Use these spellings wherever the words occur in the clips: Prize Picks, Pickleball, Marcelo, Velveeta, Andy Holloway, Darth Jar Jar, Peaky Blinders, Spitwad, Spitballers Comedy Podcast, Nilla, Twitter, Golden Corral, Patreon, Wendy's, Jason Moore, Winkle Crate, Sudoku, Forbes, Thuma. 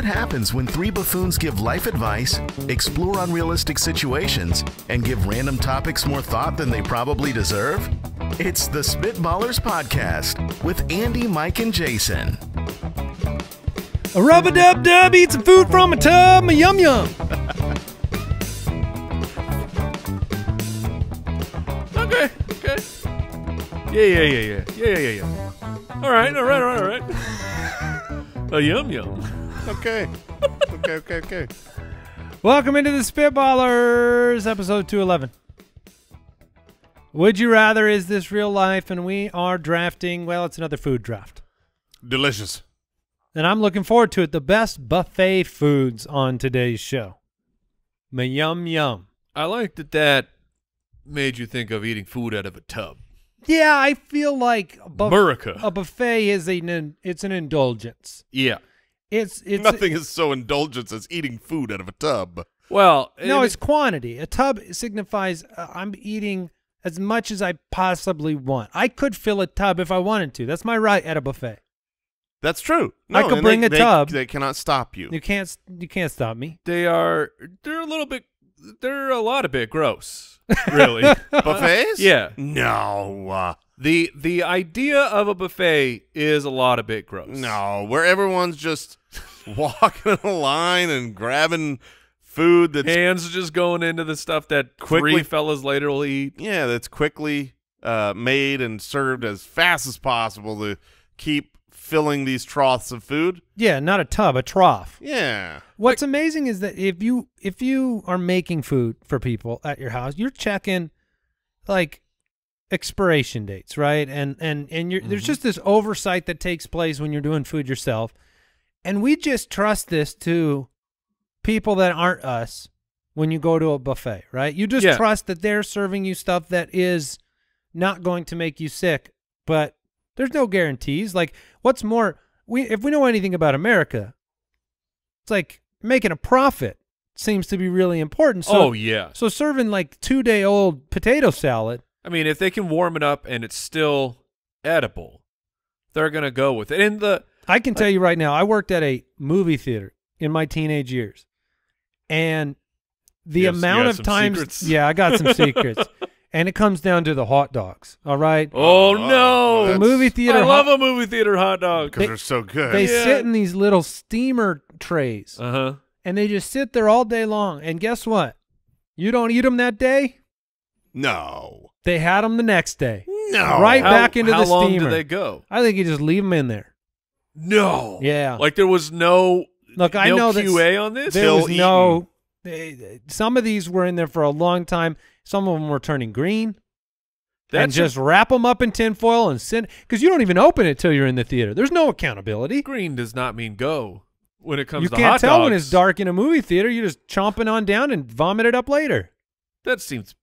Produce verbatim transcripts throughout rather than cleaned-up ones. What happens when three buffoons give life advice, explore unrealistic situations, and give random topics more thought than they probably deserve? It's the Spitballers Podcast with Andy, Mike, and Jason. A rub-a-dub-dub, eat some food from a tub, a yum-yum. Okay, okay. Yeah, yeah, yeah, yeah, yeah, yeah, yeah. All right, all right, all right, all right. A yum-yum. Okay. Okay, okay, okay. Welcome into the Spitballers, episode two eleven. Would you rather is this real life, and we are drafting, well, it's another food draft. Delicious. And I'm looking forward to it. The best buffet foods on today's show. My yum yum. I like that that made you think of eating food out of a tub. Yeah, I feel like a, bu America. a buffet is an, it's an indulgence. Yeah. It's, it's nothing is so indulgent as eating food out of a tub. Well, no, it, it's quantity. A tub signifies uh, I'm eating as much as I possibly want. I could fill a tub if I wanted to. That's my right at a buffet. That's true. No, I could bring they, a tub. They, they cannot stop you. You can't. You can't stop me. They are. They're a little bit. They're a lot a bit gross. Really, buffets? Yeah. No. Uh, The the idea of a buffet is a lot a bit gross. No, where everyone's just walking in a line and grabbing food that's... Hands just going into the stuff that quickly, three fellas later will eat. Yeah, that's quickly uh, made and served as fast as possible to keep filling these troughs of food. Yeah, not a tub, a trough. Yeah. What's like, amazing is that if you, if you are making food for people at your house, you're checking, like... expiration dates, right? And and and you're, mm-hmm. there's just this oversight that takes place when you're doing food yourself, and we just trust this to people that aren't us. When you go to a buffet, right? You just yeah. trust that they're serving you stuff that is not going to make you sick, but there's no guarantees. Like, what's more, we if we know anything about America, it's like making a profit seems to be really important. So, oh yeah. So serving like two day old potato salad. I mean, if they can warm it up and it's still edible, they're going to go with it. And the I can tell you right now, I worked at a movie theater in my teenage years. And the yes, amount of times secrets. Yeah, I got some secrets. And it comes down to the hot dogs, all right? Oh, oh no. The movie theater I love hot, a movie theater hot dog because they, they're so good. They yeah. sit in these little steamer trays. Uh-huh. And they just sit there all day long. And guess what? You don't eat them that day? No. They had them the next day. No. Right how, back into the steamer. How long do they go? I think you just leave them in there. No. Yeah. Like there was no, Look, no I know Q A on this? There Still was eaten. no. They, some of these were in there for a long time. Some of them were turning green. That's and just a, wrap them up in tinfoil and send. Because you don't even open it till you're in the theater. There's no accountability. Green does not mean go when it comes you to hot dogs. You can't tell when it's dark in a movie theater. You're just chomping on down and vomit it up later. That seems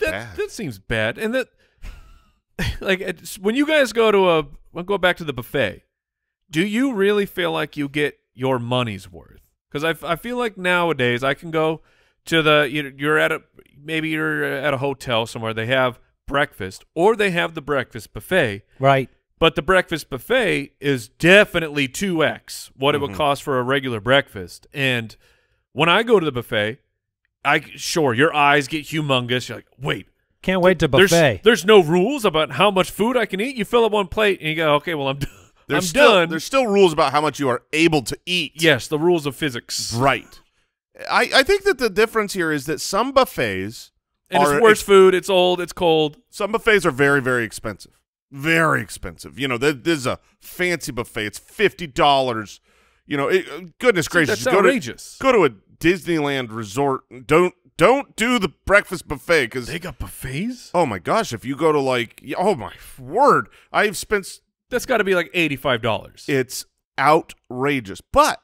That, that seems bad. And that, like, it's, when you guys go to a, we'll go back to the buffet, do you really feel like you get your money's worth? Because I, I feel like nowadays I can go to the, you know, you're at a, maybe you're at a hotel somewhere, they have breakfast, or they have the breakfast buffet. Right. But the breakfast buffet is definitely two X what mm-hmm. it would cost for a regular breakfast. And when I go to the buffet, I sure your eyes get humongous. You're like, wait, can't wait to buffet. There's, there's no rules about how much food I can eat. You fill up one plate and you go, okay, well I'm done. I'm still, done. There's still rules about how much you are able to eat. Yes, the rules of physics. Right. I I think that the difference here is that some buffets and are, it's worse food. It's old. It's cold. Some buffets are very very expensive. Very expensive. You know, there, there's a fancy buffet. It's fifty dollars. You know, it, goodness See, gracious, that's you go outrageous. To, go to a Disneyland resort. Don't don't do the breakfast buffet because they got buffets. Oh my gosh! If you go to like, oh my word, I've spent that's got to be like eighty-five dollars. It's outrageous, but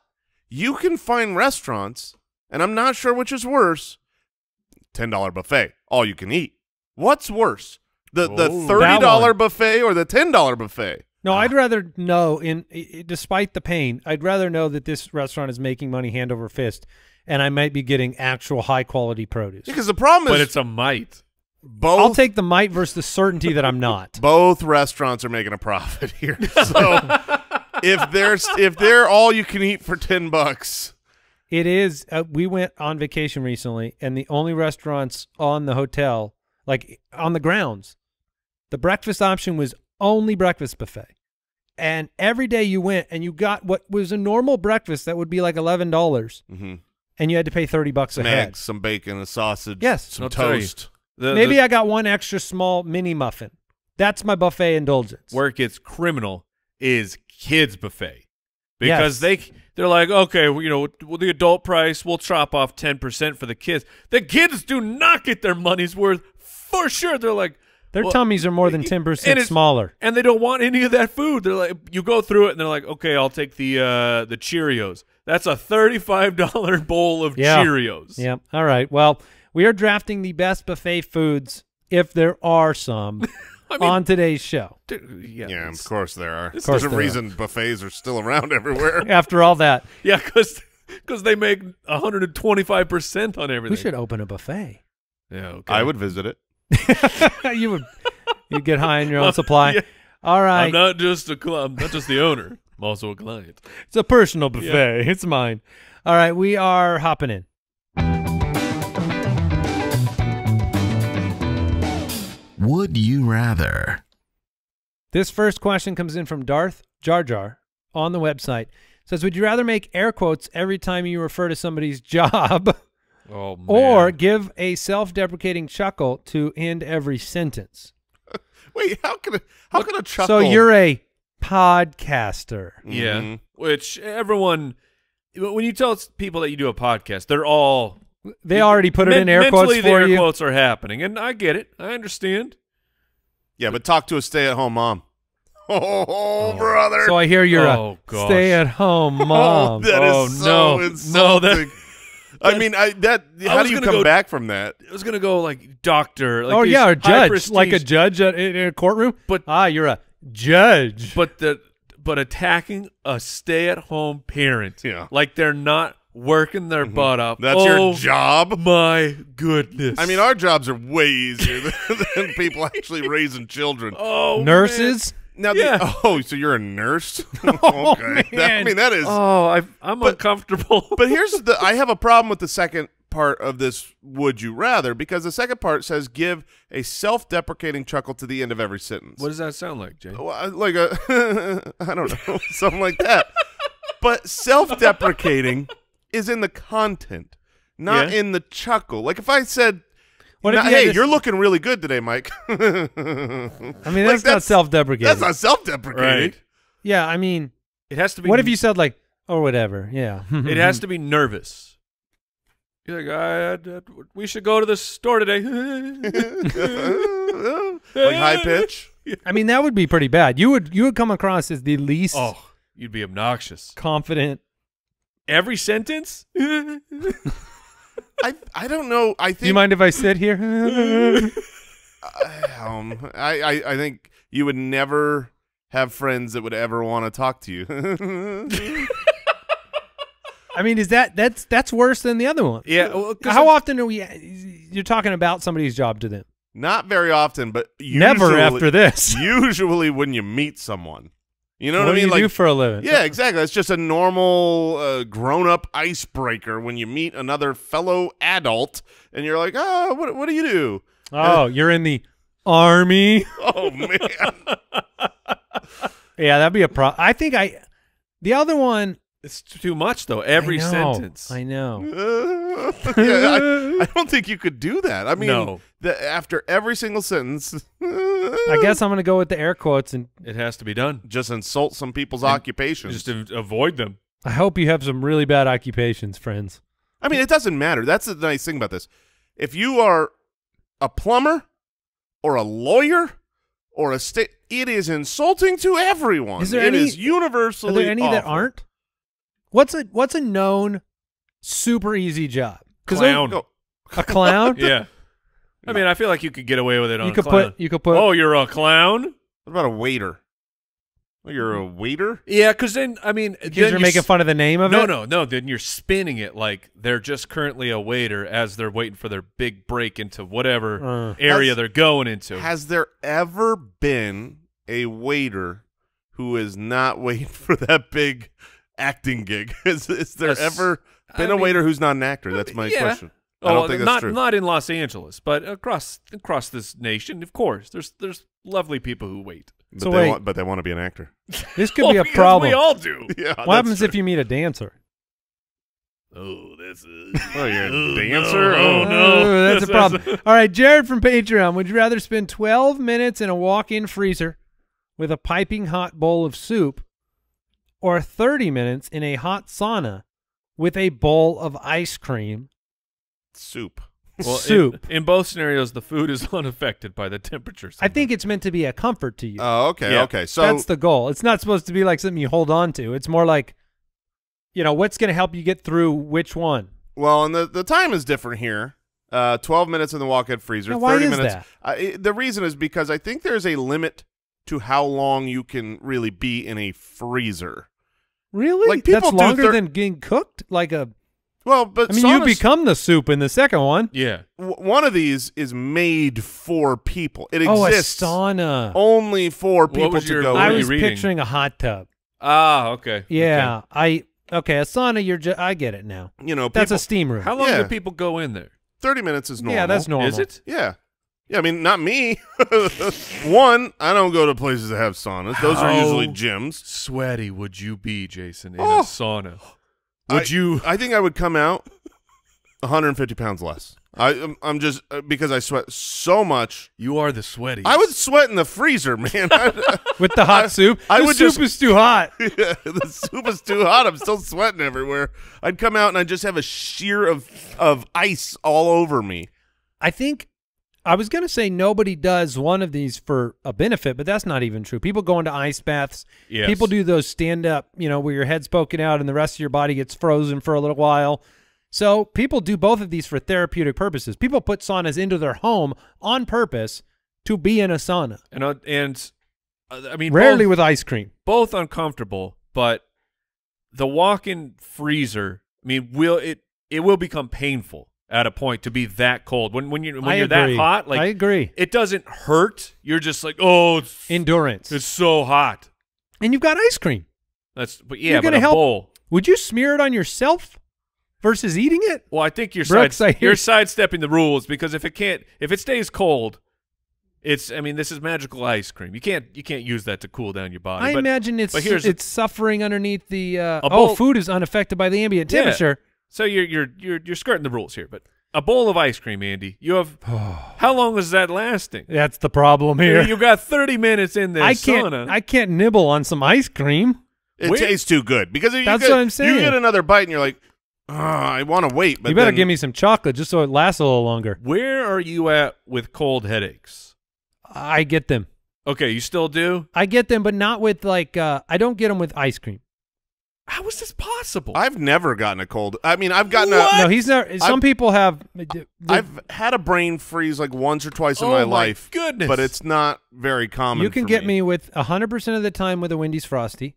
you can find restaurants, and I'm not sure which is worse. ten dollar buffet, all you can eat. What's worse, the oh, the thirty dollar buffet or the ten dollar buffet? No, ah. I'd rather know. In despite the pain, I'd rather know that this restaurant is making money hand over fist. And I might be getting actual high-quality produce. Because the problem is... But it's a mite. Both, I'll take the mite versus the certainty that I'm not. Both restaurants are making a profit here. So if they're if they're all you can eat for ten bucks. It is. Uh, we went on vacation recently, and the only restaurants on the hotel, like on the grounds, the breakfast option was only breakfast buffet. And every day you went and you got what was a normal breakfast that would be like eleven dollars, mm-hmm. and you had to pay thirty bucks some a head. Eggs, some bacon, a sausage, yes, some toast. The, Maybe the, I got one extra small mini muffin. That's my buffet indulgence. Where it gets criminal is kids' buffet, because yes. they they're like, okay, well, you know, well, the adult price, we'll chop off ten percent for the kids. The kids do not get their money's worth for sure. They're like. Their well, tummies are more than ten percent smaller. And they don't want any of that food. They're like, you go through it, and they're like, okay, I'll take the uh, the Cheerios. That's a thirty-five dollar bowl of yeah. Cheerios. Yeah. All right. Well, we are drafting the best buffet foods, if there are some, I mean, on today's show. Dude, yeah, yeah of course there are. Course There's there a reason are. buffets are still around everywhere. After all that. Yeah, because they make one hundred twenty-five percent on everything. We should open a buffet. Yeah, okay. I would visit it. you would you get high in your own supply. Yeah. All right. I'm not just a club, I'm not just the owner. I'm also a client. It's a personal buffet. Yeah. It's mine. All right, we are hopping in. Would you rather? This first question comes in from Darth Jar Jar on the website. It says, would you rather make air quotes every time you refer to somebody's job? Oh, man. Or give a self-deprecating chuckle to end every sentence. Wait, how can a, how Look, can a chuckle? So you're a podcaster, yeah. Mm-hmm. Which everyone, when you tell people that you do a podcast, they're all they already put it in air quotes for you. Mentally, the air quotes are happening, and I get it, I understand. Yeah, but talk to a stay-at-home mom. Oh, oh, brother! So I hear you're oh, a stay-at-home mom. oh, that oh, is so no, insulting. no, that. I mean, I that. How I do you come go, back from that? I was gonna go like doctor. Like oh yeah, or judge, like a judge at, in a courtroom. But ah, you're a judge. But the but attacking a stay-at-home parent, yeah, like they're not working their mm-hmm. butt up. That's oh, your job. My goodness. I mean, our jobs are way easier than, than people actually raising children. Oh, nurses. Man. Now, yeah. the, oh, so you're a nurse? oh, okay. That, I mean, that is. Oh, I've, I'm but, uncomfortable. but here's the. I have a problem with the second part of this. Would you rather? Because the second part says give a self-deprecating chuckle to the end of every sentence. What does that sound like, Jay? Well, like a, I don't know, something like that. But self-deprecating is in the content, not yeah. in the chuckle. Like if I said. Now, you hey, you're looking really good today, Mike. I mean, that's, like, that's not self-deprecating. That's not self-deprecating. Right? Yeah, I mean, it has to be. What if you said like, or whatever? Yeah, it has to be nervous. You're like, I, I, I, we should go to the store today. Like high pitch. I mean, that would be pretty bad. You would you would come across as the least. Oh, you'd be obnoxious. Confident. Every sentence. I I don't know. I think. Do you mind if I sit here? um, I, I I think you would never have friends that would ever want to talk to you. I mean, is that that's that's worse than the other one? Yeah. Well, how I'm, often are we? You're talking about somebody's job to them. Not very often, but usually, never after this. Usually, when you meet someone. You know what, what I mean? Do you like, do for a living? Yeah, exactly. That's just a normal uh, grown-up icebreaker when you meet another fellow adult, and you're like, oh, what, what do you do? Oh, uh, you're in the Army? Oh, man. Yeah, that'd be a problem. I think I – the other one – it's too much, though, every I know, sentence. I know. Uh, yeah, I, I don't think you could do that. I mean, no. the, after every single sentence – I guess I'm going to go with the air quotes. And it has to be done. Just insult some people's and occupations. Just avoid them. I hope you have some really bad occupations, friends. I mean, it doesn't matter. That's the nice thing about this. If you are a plumber or a lawyer or a state, it is insulting to everyone. Is there it any, is universally Are there any awful. that aren't? What's a, what's a known super easy job? Clown. They, oh. A clown? Yeah. I mean, I feel like you could get away with it on you a could clown. Put, you could put... Oh, you're a clown? What about a waiter? Oh, you're a waiter? Yeah, because then, I mean... Then you're, you're making fun of the name of no, it? No, no, no. Then you're spinning it like they're just currently a waiter as they're waiting for their big break into whatever uh, area has, they're going into. Has there ever been a waiter who is not waiting for that big acting gig. Is, is there yes. ever been I a mean, waiter who's not an actor? That's my yeah. question. I don't oh, think that's not, true. Not in Los Angeles, but across across this nation, of course. There's there's lovely people who wait. But, so they, wait. Want, but they want to be an actor. This could well, be a problem. We all do. Yeah, what happens true. if you meet a dancer? Oh, that's a... Oh, you're a dancer? No. Oh, no. Oh, that's a problem. All right, Jared from Patreon. Would you rather spend twelve minutes in a walk-in freezer with a piping hot bowl of soup or thirty minutes in a hot sauna with a bowl of ice cream? Soup. Well, soup. In, in both scenarios, the food is unaffected by the temperature. Sometimes. I think it's meant to be a comfort to you. Oh, okay, yeah. okay. So that's the goal. It's not supposed to be like something you hold on to. It's more like, you know, what's going to help you get through which one? Well, and the the time is different here. Uh, Twelve minutes in the walk-in freezer. Now, why Thirty is minutes. That? Uh, it, the reason is because I think there's a limit to how long you can really be in a freezer. Really? Like people that's do longer than getting cooked. Like a. Well, but I mean, saunas, you become the soup in the second one. Yeah, w one of these is made for people. It oh, exists a sauna only for people what was your, to go. I was reading? picturing a hot tub. Ah, okay. Yeah, okay. I okay a sauna. You're ju I get it now. You know, people, that's a steam room. How long yeah. do people go in there? Thirty minutes is normal. Yeah, that's normal. Is it? Yeah. Yeah, I mean, not me. One, I don't go to places that have saunas. Those How are usually gyms. Sweaty would you be, Jason, in oh. a sauna? Would I, you? I think I would come out one hundred fifty pounds less. I, I'm just because I sweat so much. You are the sweaty. I would sweat in the freezer, man. I, With the hot I, soup. I the would soup just, is too hot. Yeah, the soup is too hot. I'm still sweating everywhere. I'd come out and I'd just have a sheer of of ice all over me. I think I was gonna say nobody does one of these for a benefit, but that's not even true. People go into ice baths. Yes. People do those stand up, you know, where your head's poking out and the rest of your body gets frozen for a little while. So people do both of these for therapeutic purposes. People put saunas into their home on purpose to be in a sauna. And uh, and uh, I mean, rarely both, with ice cream. Both uncomfortable, but the walk-in freezer. I mean, will it? It will become painful at a point to be that cold when when you when I you're agree. that hot. Like I agree, it doesn't hurt. You're just like, oh, it's, endurance. It's so hot, and you've got ice cream. That's but yeah, you're but a help. bowl. Would you smear it on yourself versus eating it? Well, I think you're Brooks, side, you're sidestepping the rules because if it can't if it stays cold, it's I mean this is magical ice cream. You can't you can't use that to cool down your body. I but, imagine it's it's a, suffering underneath the uh, oh food is unaffected by the ambient temperature. Yeah. So you're you're you're you're skirting the rules here, but a bowl of ice cream, Andy. You have how long is that lasting? That's the problem here. You got thirty minutes in this I can't, sauna. I can't nibble on some ice cream. It wait. tastes too good because if that's you get, what I'm saying. You get another bite and you're like, oh, I want to wait. But you better then, give me some chocolate just so it lasts a little longer. Where are you at with cold headaches? I get them. Okay, you still do? I get them, but not with like uh, I don't get them with ice cream. How is this possible? I've never gotten a cold. I mean, I've gotten what? a... No, he's not... Some I've, people have... They're, I've had a brain freeze like once or twice oh in my, my life. Oh, my goodness. But it's not very common. You can for get me, me with one hundred percent of the time with a Wendy's Frosty.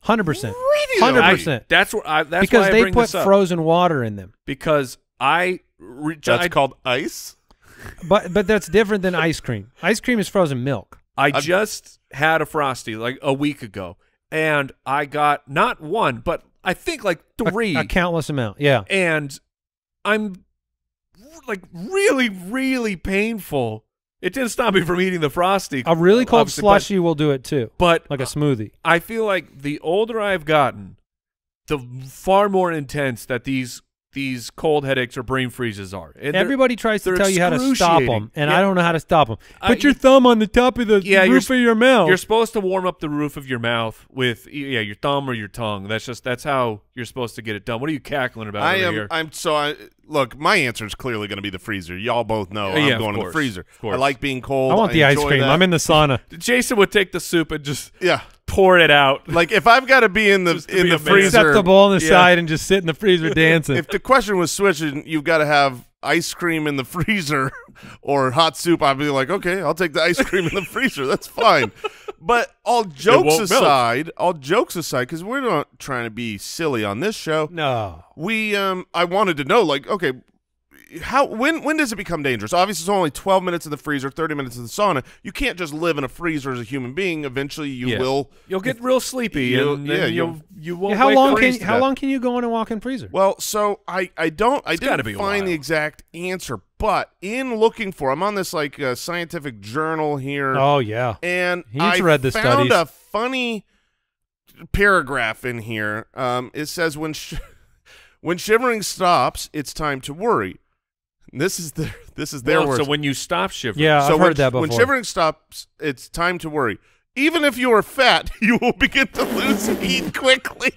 one hundred percent. Really? one hundred percent. I, that's what I, that's because why I bring this up. Because they put frozen water in them. Because I... That's I, called ice? But but that's different than ice cream. Ice cream is frozen milk. I I've, just had a Frosty like a week ago. And I got not one, but I think like three. A, a countless amount, yeah. And I'm like really, really painful. It didn't stop me from eating the Frosty. A really cold slushy will do it too, but like a smoothie. I feel like the older I've gotten, the far more intense that these these cold headaches or brain freezes are. And Everybody tries to tell you how to stop them, and yeah. I don't know how to stop them. Put uh, your thumb on the top of the yeah, roof of your mouth. You're supposed to warm up the roof of your mouth with yeah, your thumb or your tongue. That's just that's how you're supposed to get it done. What are you cackling about I over am, here? I'm so I look, my answer is clearly going to be the freezer. Y'all both know uh, yeah, I'm going to the freezer. I like being cold. I want I the ice cream. That. I'm in the sauna. Jason would take the soup and just yeah. pour it out. Like if I've got to be in the in the freezer, set the bowl on the yeah. side and just sit in the freezer dancing. If the question was switching, you've got to have ice cream in the freezer or hot soup. I'd be like, okay, I'll take the ice cream in the freezer. That's fine. But all jokes aside, melt. all jokes aside, because we're not trying to be silly on this show. No, we. Um, I wanted to know, like, okay, how when when does it become dangerous? Obviously, it's only twelve minutes in the freezer, thirty minutes in the sauna. You can't just live in a freezer as a human being. Eventually, you yes. will. You'll get real sleepy. You'll, and then yeah, you'll, you'll you won't. Yeah, how long can how long can you go in a walk-in freezer? Well, so I I don't I it's didn't be find the exact answer, but in looking for, I'm on this like uh, scientific journal here. Oh yeah, and He's I read the found studies. a funny paragraph in here. Um, it says when sh when shivering stops, it's time to worry. This is the this is their well, words. So when you stop shivering, yeah, so I've when, heard that before. When shivering stops, it's time to worry. Even if you are fat, you will begin to lose heat quickly.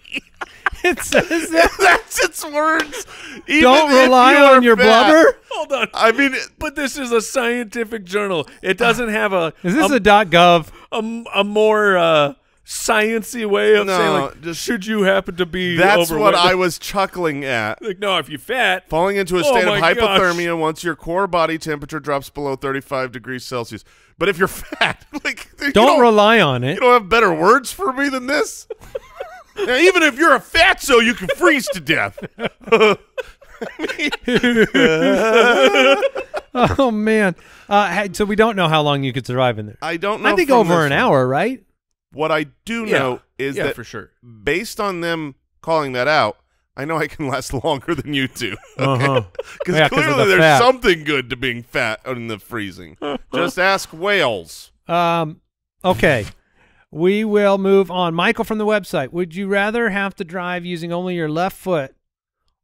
It says that. That's its words. Even Don't rely you on your fat. blubber. Hold on. I mean, it, but this is a scientific journal. It doesn't have a. Is this a, a .gov? A, a more. Uh, Science-y way of no, saying, like, just, should you happen to be That's overweight? What I was chuckling at. Like, no, if you're fat. Falling into a state oh of hypothermia gosh. once your core body temperature drops below thirty-five degrees Celsius. But if you're fat, like... Don't, you don't rely on it. You don't have better words for me than this? Now, even if you're a fatso, you can freeze to death. I mean, uh, oh, man. Uh, so we don't know how long you could survive in there. I don't know. I think over an hour, right? What I do yeah. know is yeah, that for sure. based on them calling that out, I know I can last longer than you two. Because okay? uh -huh. yeah, clearly the there's fat. something good to being fat in the freezing. Just ask whales. Um, okay. We will move on. Michael from the website. Would you rather have to drive using only your left foot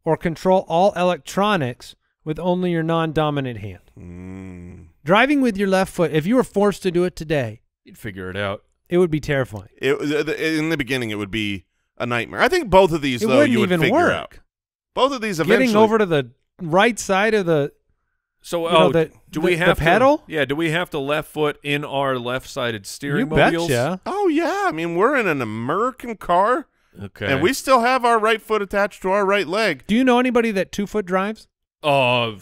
or control all electronics with only your non-dominant hand? Mm. Driving with your left foot, if you were forced to do it today. You'd figure it out. It would be terrifying. It, in the beginning, it would be a nightmare. I think both of these, it though, you would even figure work. out. Both of these eventually. Getting over to the right side of the so oh, know, the, do we the, have the pedal? To, yeah, do we have to left foot in our left-sided steering you mobiles? Betcha. Oh, yeah. I mean, we're in an American car, okay, and we still have our right foot attached to our right leg. Do you know anybody that two-foot drives? Oh, uh,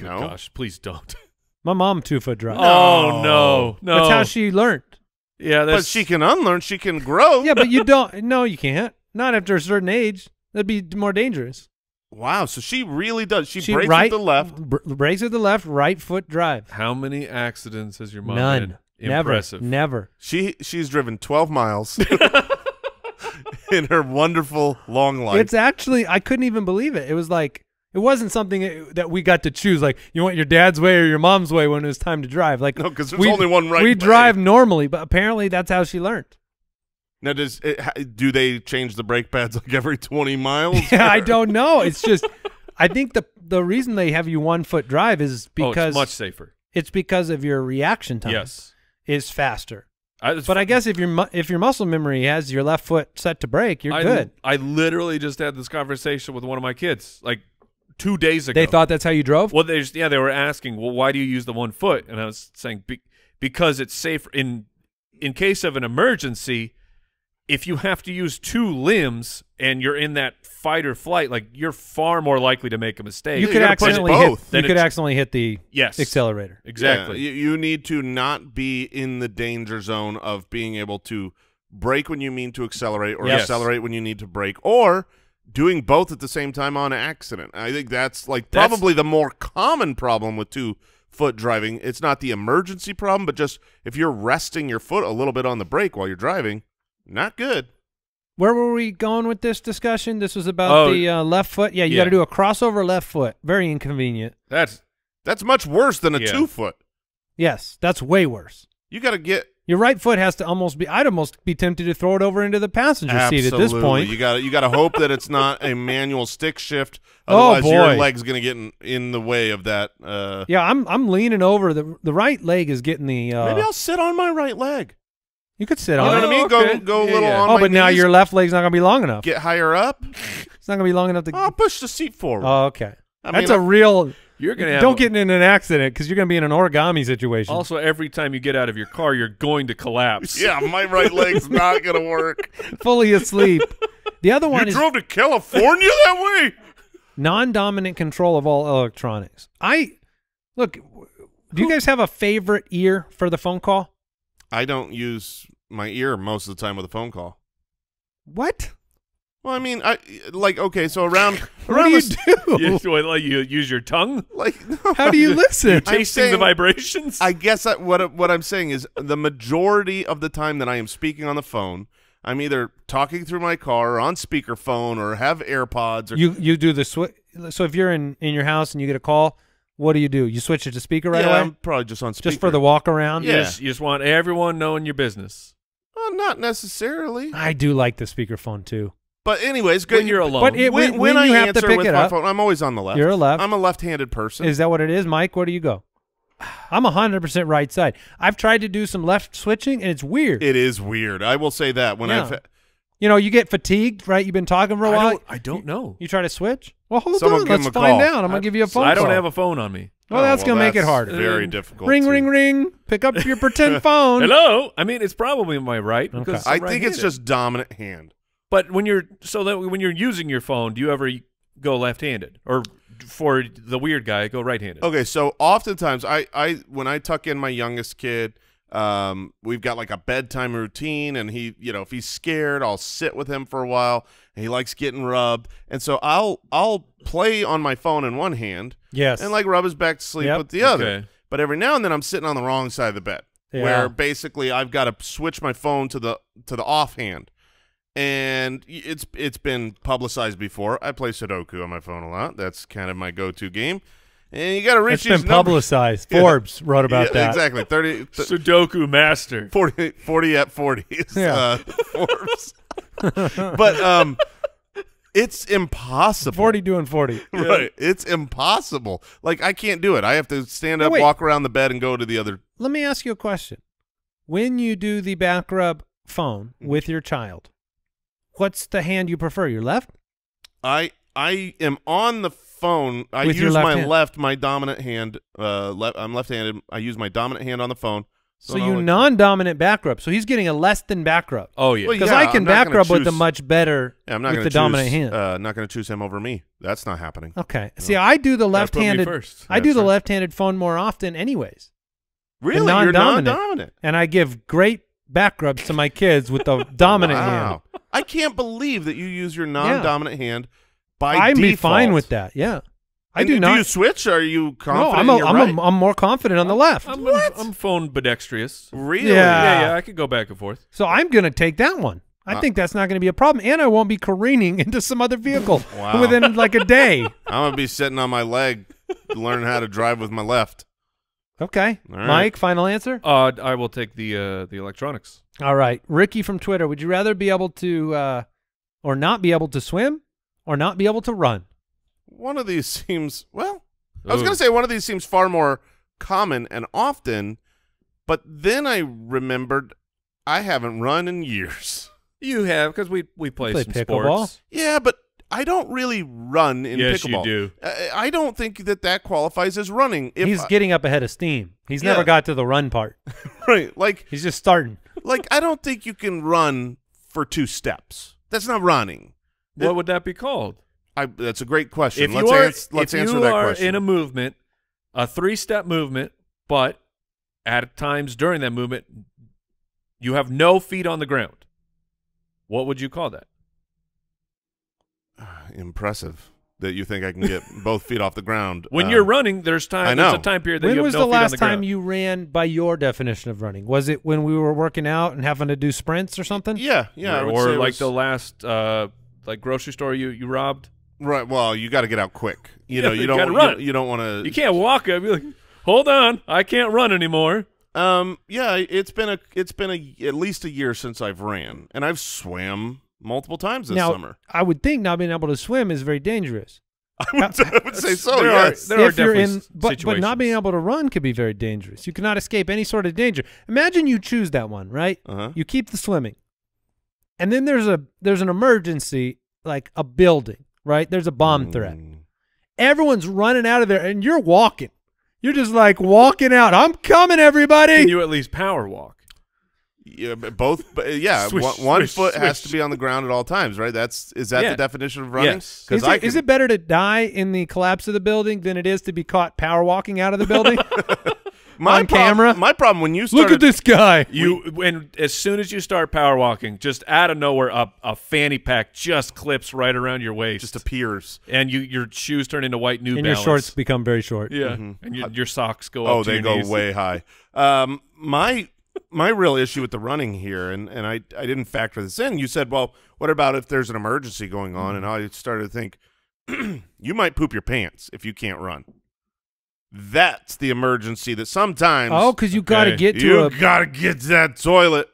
no. Gosh, please don't. My mom two-foot drives. Oh, no. no. That's how she learned. Yeah, that's... But she can unlearn. She can grow. Yeah, but you don't. No, you can't. Not after a certain age. That'd be more dangerous. Wow. So she really does. She, she breaks right, with the left. Br breaks with the left. Right foot drive. How many accidents has your mom had? None. Impressive. Never. Never. She she's driven twelve miles in her wonderful long life. It's actually, I couldn't even believe it. It was like, it wasn't something that we got to choose. Like, you want your dad's way or your mom's way when it was time to drive. Like, no, because there's only one right. We way. drive normally, but apparently that's how she learned. Now, does it, do they change the brake pads like every twenty miles? Yeah, or? I don't know. It's just, I think the the reason they have you one foot drive is because oh, it's much safer. It's because of your reaction time. Yes, is faster. I, but I guess if your if your muscle memory has your left foot set to brake, you're I, good. I literally just had this conversation with one of my kids. Like. Two days ago, they thought that's how you drove. Well, they just, yeah, they were asking, well, why do you use the one foot? And I was saying be, because it's safe in in case of an emergency. If you have to use two limbs and you're in that fight or flight, like you're far more likely to make a mistake. You could accidentally hit both. You could accidentally hit the yes accelerator. Exactly. Yeah, you, you need to not be in the danger zone of being able to brake when you mean to accelerate, or yes. accelerate when you need to brake, or doing both at the same time on accident. I think that's like that's, probably the more common problem with two-foot driving. It's not the emergency problem, but just if you're resting your foot a little bit on the brake while you're driving, not good. Where were we going with this discussion? This was about oh, the uh, left foot. Yeah, you yeah. got to do a crossover left foot. Very inconvenient. That's that's much worse than a yeah. two-foot. Yes, that's way worse. You got to get... Your right foot has to almost be, I'd almost be tempted to throw it over into the passenger Absolutely. seat at this point. You got you got to hope that it's not a manual stick shift. Otherwise, oh your leg's going to get in, in the way of that. Uh, yeah, I'm I'm leaning over. The the right leg is getting the. Uh, Maybe I'll sit on my right leg. You could sit you on it. You know what I mean? Go, okay. go yeah, little yeah. on Oh, my but knees. Now your left leg's not going to be long enough. Get higher up. It's not going to be long enough to. I'll push the seat forward. Oh, okay. I That's mean, a real... You're gonna have don't a, get in an accident because you're going to be in an origami situation. Also, every time you get out of your car, you're going to collapse. Yeah, my right leg's not going to work. Fully asleep. The other one you is... You drove to California that way? Non-dominant control of all electronics. I... Look, do you guys have a favorite ear for the phone call? I don't use my ear most of the time with a phone call. What? Well, I mean, I like okay. So around, what around do you the, do? You, what, like you use your tongue? Like, no, how do you listen? You're tasting saying, the vibrations. I guess I, what what I'm saying is the majority of the time that I am speaking on the phone, I'm either talking through my car or on speakerphone or have AirPods. Or you you do the switch. So if you're in in your house and you get a call, what do you do? You switch it to speaker right yeah, away. I'm probably just on speaker. Just for the walk around. Yeah, you just, you just want everyone knowing your business. Well, not necessarily. I do like the speakerphone too. But anyways, good. When you're alone. But it, when, when, when I you have to pick with it my up, phone, I'm always on the left. You're a left. I'm a left-handed person. Is that what it is, Mike? Where do you go? I'm one hundred percent right side. I've tried to do some left switching, and it's weird. It is weird. I will say that. When yeah. I've, you know, you get fatigued, right? You've been talking for a while. I don't, I don't know. You, you try to switch? Well, hold Someone on. Let's find out. I'm going to give you a phone I don't call. have a phone on me. Well, oh, that's well, going to make it harder. Very um, difficult. Ring, too. ring, ring. Pick up your pretend phone. Hello. I mean, it's probably my right. Okay. Because I think it's just dominant hand. But when you're so that when you're using your phone, do you ever go left-handed, or for the weird guy, go right-handed? Okay, so oftentimes I I when I tuck in my youngest kid, um, we've got like a bedtime routine, and he you know if he's scared, I'll sit with him for a while. And he likes getting rubbed, and so I'll I'll play on my phone in one hand, yes, and like rub his back to sleep yep. with the other. Okay. But every now and then I'm sitting on the wrong side of the bed, yeah. where basically I've got to switch my phone to the to the offhand. And it's it's been publicized before. I play Sudoku on my phone a lot. That's kind of my go-to game. And you got to reach. It's been publicized. Numbers. Forbes yeah. wrote about yeah, that. Exactly. Thirty th Sudoku master. Forty. Forty at forty. Is, yeah. Uh, Forbes. But um, it's impossible. Forty doing forty. Right. Yeah. It's impossible. Like I can't do it. I have to stand up, no, walk around the bed, and go to the other. Let me ask you a question. When you do the back rub phone with your child, what's the hand you prefer? Your left? I I am on the phone. I With use left my hand. left, my dominant hand. Uh, le I'm left-handed. I use my dominant hand on the phone. So, so you like non-dominant back rub. So he's getting a less than back rub. Oh, yeah. Because well, yeah, I can back rub choose. with a much better yeah, I'm not with the choose, dominant hand. I'm uh, not going to choose him over me. That's not happening. Okay. No. See, I do the left-handed I do right. the left-handed phone more often anyways. Really? Non You're non-dominant. And I give great back rubs to my kids with the dominant wow. hand. I can't believe that you use your non-dominant yeah. hand by I'd default. I'd be fine with that. Yeah, I and do not. Do you switch? Are you confident? No, I'm. A, I'm, right? a, I'm more confident on the left. I'm, what? I'm phone ambidextrous. Really? Yeah. yeah, yeah. I could go back and forth. So I'm gonna take that one. I uh, think that's not gonna be a problem, and I won't be careening into some other vehicle wow. within like a day. I'm gonna be sitting on my leg, learning how to drive with my left. Okay, right. Mike. Final answer. Uh, I will take the uh, the electronics. All right, Ricky from Twitter. Would you rather be able to, uh, or not be able to swim, or not be able to run? One of these seems well. Ooh. I was going to say one of these seems far more common and often, but then I remembered I haven't run in years. You have because we we play, play some pickleball. sports. Yeah, but I don't really run in yes, pickleball. Yes, you do. I, I don't think that that qualifies as running. If He's I, getting up ahead of steam. He's yeah. never got to the run part. Right. Like He's just starting. Like, I don't think you can run for two steps. That's not running. What it, would that be called? I, that's a great question. If let's are, ans let's if answer that question. If you are in a movement, a three-step movement, but at times during that movement, you have no feet on the ground, what would you call that? Impressive that you think I can get both feet off the ground. When um, you're running, there's time. I know. There's a time period that when you have was no the feet last on the time ground. You ran by your definition of running? Was it when we were working out and having to do sprints or something? Yeah, yeah. Or, or like was... the last uh, like grocery store you you robbed. Right. Well, you got to get out quick. You yeah, know, you, you don't gotta run. You, you don't want to. You can't walk up. You're like, hold on, I can't run anymore. Um. Yeah. It's been a. It's been a at least a year since I've ran, and I've swam multiple times this now, summer. I would think not being able to swim is very dangerous. I would, I would say so. There yes. are, there if are you're in, but, but not being able to run could be very dangerous. You cannot escape any sort of danger. Imagine you choose that one, right? Uh-huh. You keep the swimming, and then there's a there's an emergency, like a building, right? There's a bomb mm. threat. Everyone's running out of there, and you're walking. You're just like walking out. I'm coming, everybody. Can you at least power walk? Yeah, both. But yeah, swish, one, one swish, foot swish. has to be on the ground at all times, right? That's is that yeah. the definition of running? Yes. Is, I it, can... is it better to die in the collapse of the building than it is to be caught power walking out of the building? my on prob- camera. My problem when you started, look at this guy. You when as soon as you start power walking, just out of nowhere, a, a fanny pack just clips right around your waist, just appears, and you your shoes turn into white New and Balance. Your shorts become very short. Yeah, mm-hmm. and your, your socks go. Oh, up to they your go knees. Way high. Um, my. My real issue with the running here, and, and I, I didn't factor this in, you said, well, what about if there's an emergency going on? And I started to think, you might poop your pants if you can't run. That's the emergency that sometimes... Oh, because you got to get to You a... got to get to that toilet.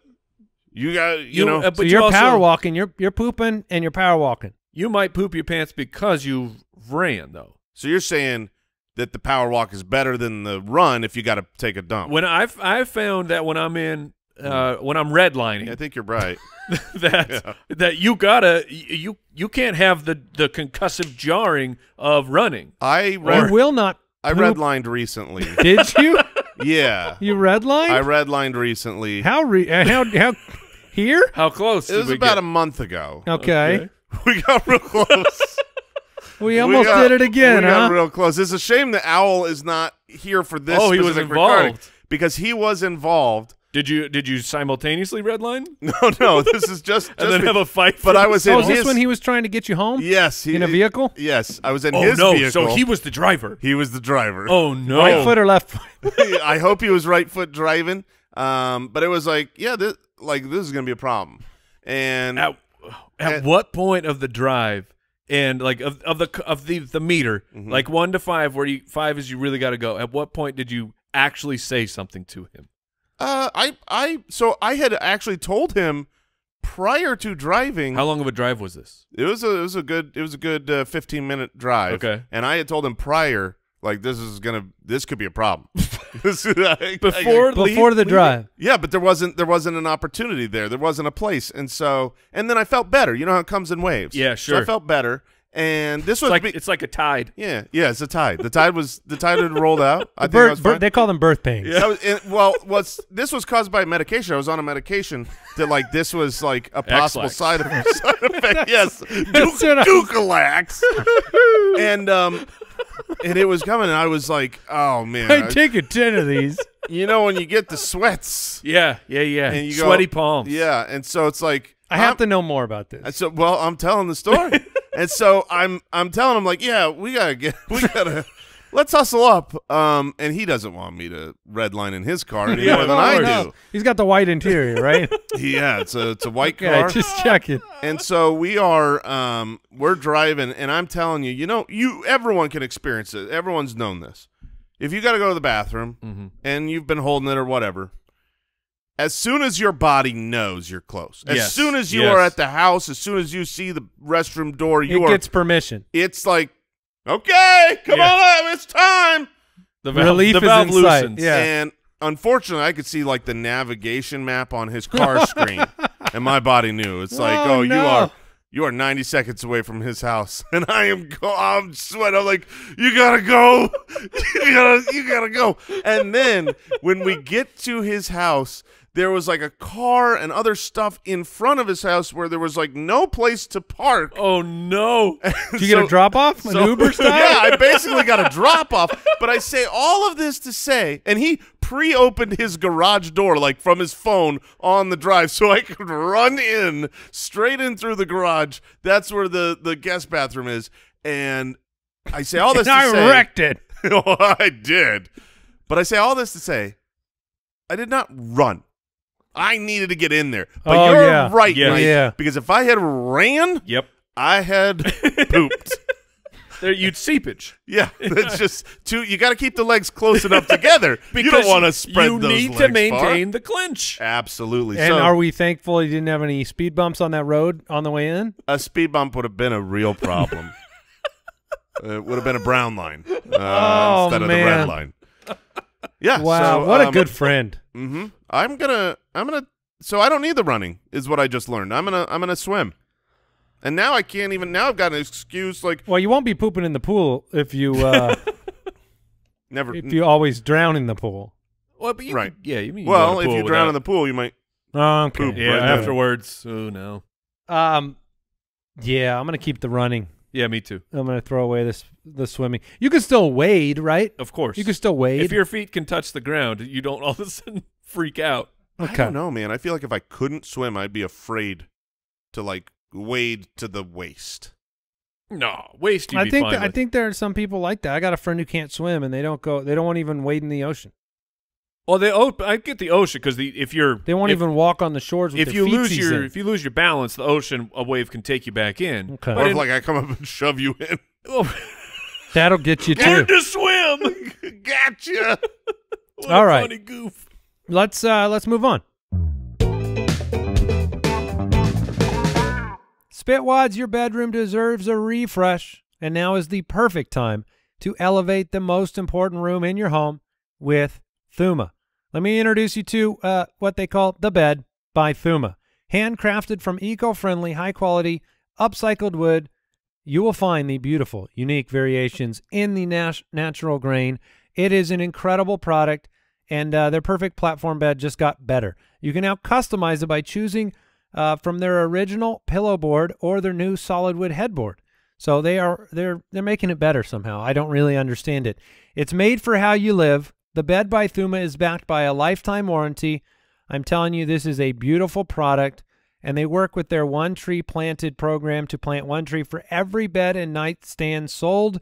You got you, you know... Uh, but so you're you also, power walking, you're, you're pooping, and you're power walking. You might poop your pants because you ran, though. So you're saying... that the power walk is better than the run if you got to take a dump. When I've I've found that when I'm in uh, when I'm redlining, yeah, I think you're right. that yeah. that you gotta you you can't have the the concussive jarring of running. I red, will not. I redlined recently. Did you? Yeah. You redlined? I redlined recently. How re uh, how how here? How close? It was about get? a month ago. Okay. okay. We got real close. We almost we got, did it again, we huh? got real close. It's a shame that Owl is not here for this. Oh, he was involved because he was involved. Did you did you simultaneously redline? No, no. This is just, just and then me. Have a fight. But I was. Oh, in is his... this when he was trying to get you home? Yes, he, in a vehicle. Yes, I was in oh, his no. vehicle. So he was the driver. He was the driver. Oh no! Right foot or left foot? I hope he was right foot driving. Um, but it was like, yeah, this like this is gonna be a problem. And at, at, at what point of the drive? And like of of the of the the meter, mm-hmm. like one to five, where you five is you really got to go. At what point did you actually say something to him? Uh, I I so I had actually told him prior to driving. How long of a drive was this? It was a it was a good it was a good uh, fifteen minute drive. Okay, and I had told him prior, like this is gonna this could be a problem. I, before I, leave, before the leave. drive, yeah, but there wasn't there wasn't an opportunity there. There wasn't a place, and so and then I felt better. You know how it comes in waves. Yeah, sure. So I felt better, and this it's was like be, it's like a tide. Yeah, yeah, it's a tide. The tide was the tide had rolled out. I birth, think I was birth, they call them birth pains. Yeah, was, and, well, was this was caused by medication. I was on a medication that like this was like a possible side, side effect. Yes, Ducalax, and um. And it was coming, and I was like, "Oh man, I take a ten of these." You know, when you get the sweats, yeah, yeah, yeah, and you sweaty go, palms, yeah, and so it's like I I'm, have to know more about this. So, well, I'm telling the story, and so I'm I'm telling him like, "Yeah, we gotta get, we gotta, let's hustle up." Um, and he doesn't want me to redline in his car any yeah, more than I do. No. He's got the white interior, right? Yeah, it's a it's a white car. Yeah, just checking. And so we are, um, we're driving, and I'm telling you, you know, you everyone can experience it. Everyone's known this. If you got to go to the bathroom mm-hmm. and you've been holding it or whatever, as soon as your body knows you're close, as yes. soon as you yes. are at the house, as soon as you see the restroom door, you it are, gets permission. It's like. Okay, come yeah. on up. It's time. The valve, relief the valve is in loosens. Sight. Yeah. And unfortunately, I could see like the navigation map on his car screen, and my body knew. It's oh, like, oh, no. you are you are ninety seconds away from his house, and I am go I'm sweating. I'm like, you gotta go, you gotta you gotta go. And then when we get to his house, there was like a car and other stuff in front of his house where there was like no place to park. Oh no! Did you so, get a drop off, an so, Uber style? Yeah, I basically got a drop off. But I say all of this to say, and he pre-opened his garage door like from his phone on the drive, so I could run in straight in through the garage. That's where the the guest bathroom is, and I say all this. And to I say, wrecked it. Oh, I did. But I say all this to say, I did not run. I needed to get in there. But oh, you're yeah. right, yeah. Mike, yeah. because if I had ran, yep. I had pooped. There, you'd seepage. Yeah, it's just too, you got to keep the legs close enough together. Because you don't want to spread those legs. You need to maintain far. the clinch. Absolutely. And so, are we thankful you didn't have any speed bumps on that road on the way in? A speed bump would have been a real problem. It would have been a brown line uh, oh, instead of man. the red line. Yeah. Wow. So, what um, a good friend. Mm-hmm. I'm gonna. I'm gonna. So I don't need the running. Is what I just learned. I'm gonna. I'm gonna swim. And now I can't even. Now I've got an excuse. Like, well, you won't be pooping in the pool if you. Uh, never. If you always drown in the pool. Well, but you right. Could, yeah. You mean. You well, if you without... drown in the pool, you might. Oh, okay. Poop yeah. Right afterwards. There. Oh no. Um. Yeah, I'm gonna keep the running. Yeah, me too. I'm going to throw away this the swimming. You can still wade, right? Of course. You can still wade. If your feet can touch the ground, you don't all of a sudden freak out. Okay. I don't know, man. I feel like if I couldn't swim, I'd be afraid to, like, wade to the waist. No, waist you'd I be think fine th with. I think there are some people like that. I got a friend who can't swim, and they don't go. They don't want to even wade in the ocean. Well, they oh, I get the ocean because the if you're they won't if, even walk on the shores. With if their you lose your in. if you lose your balance, the ocean a wave can take you back in. Okay. Or if in, like I come up and shove you in, oh. That'll get you too. Learn to swim. Gotcha. What All a right. funny goof. Let's uh, let's move on. Spitwads, your bedroom deserves a refresh, and now is the perfect time to elevate the most important room in your home with Thuma. Let me introduce you to uh, what they call the bed by Thuma. Handcrafted from eco-friendly, high-quality, upcycled wood, you will find the beautiful, unique variations in the nat natural grain. It is an incredible product, and uh, their perfect platform bed just got better. You can now customize it by choosing uh, from their original pillow board or their new solid wood headboard. So they are they're they're making it better somehow. I don't really understand it. It's made for how you live. The bed by Thuma is backed by a lifetime warranty. I'm telling you, this is a beautiful product, and they work with their one tree planted program to plant one tree for every bed and nightstand sold,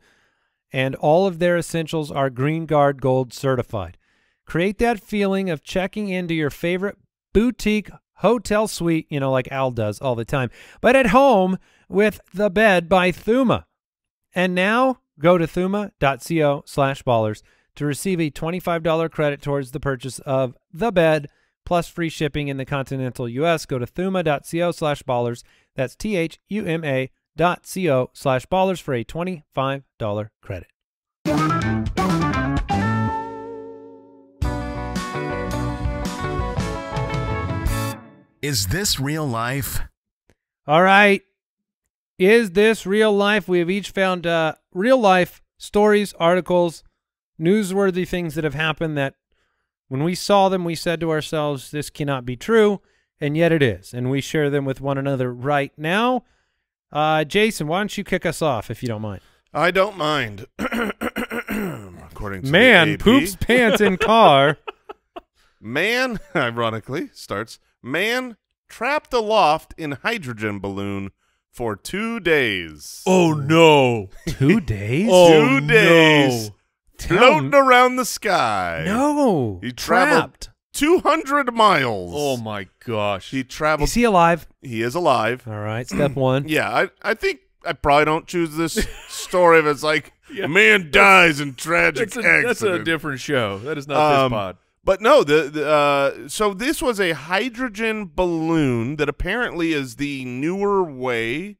and all of their essentials are Green Guard Gold certified. Create that feeling of checking into your favorite boutique hotel suite, you know, like Al does all the time, but at home with the bed by Thuma. And now go to thuma.co slash ballers to receive a twenty-five dollar credit towards the purchase of the bed, plus free shipping in the continental U S Go to thuma.co slash ballers. That's T H U M A dot co slash ballers for a twenty-five dollar credit. Is this real life? All right. Is this real life? We have each found uh, real life stories, articles, newsworthy things that have happened that when we saw them, we said to ourselves, this cannot be true, and yet it is. And we share them with one another right now. Uh, Jason, why don't you kick us off if you don't mind? I don't mind. According to man poops pants in car. Man, ironically, starts, man trapped aloft in hydrogen balloon for two days. Oh, no. Two days? Oh, two days. No. Floating Tell around the sky. No. He traveled two hundred miles. Oh, my gosh. He traveled. Is he alive? He is alive. All right. Step one. Yeah. I, I think I probably don't choose this story if it's like yeah. a man dies in tragic that's a, accident. That's a different show. That is not um, this pod. But no, the, the uh, so this was a hydrogen balloon that apparently is the newer way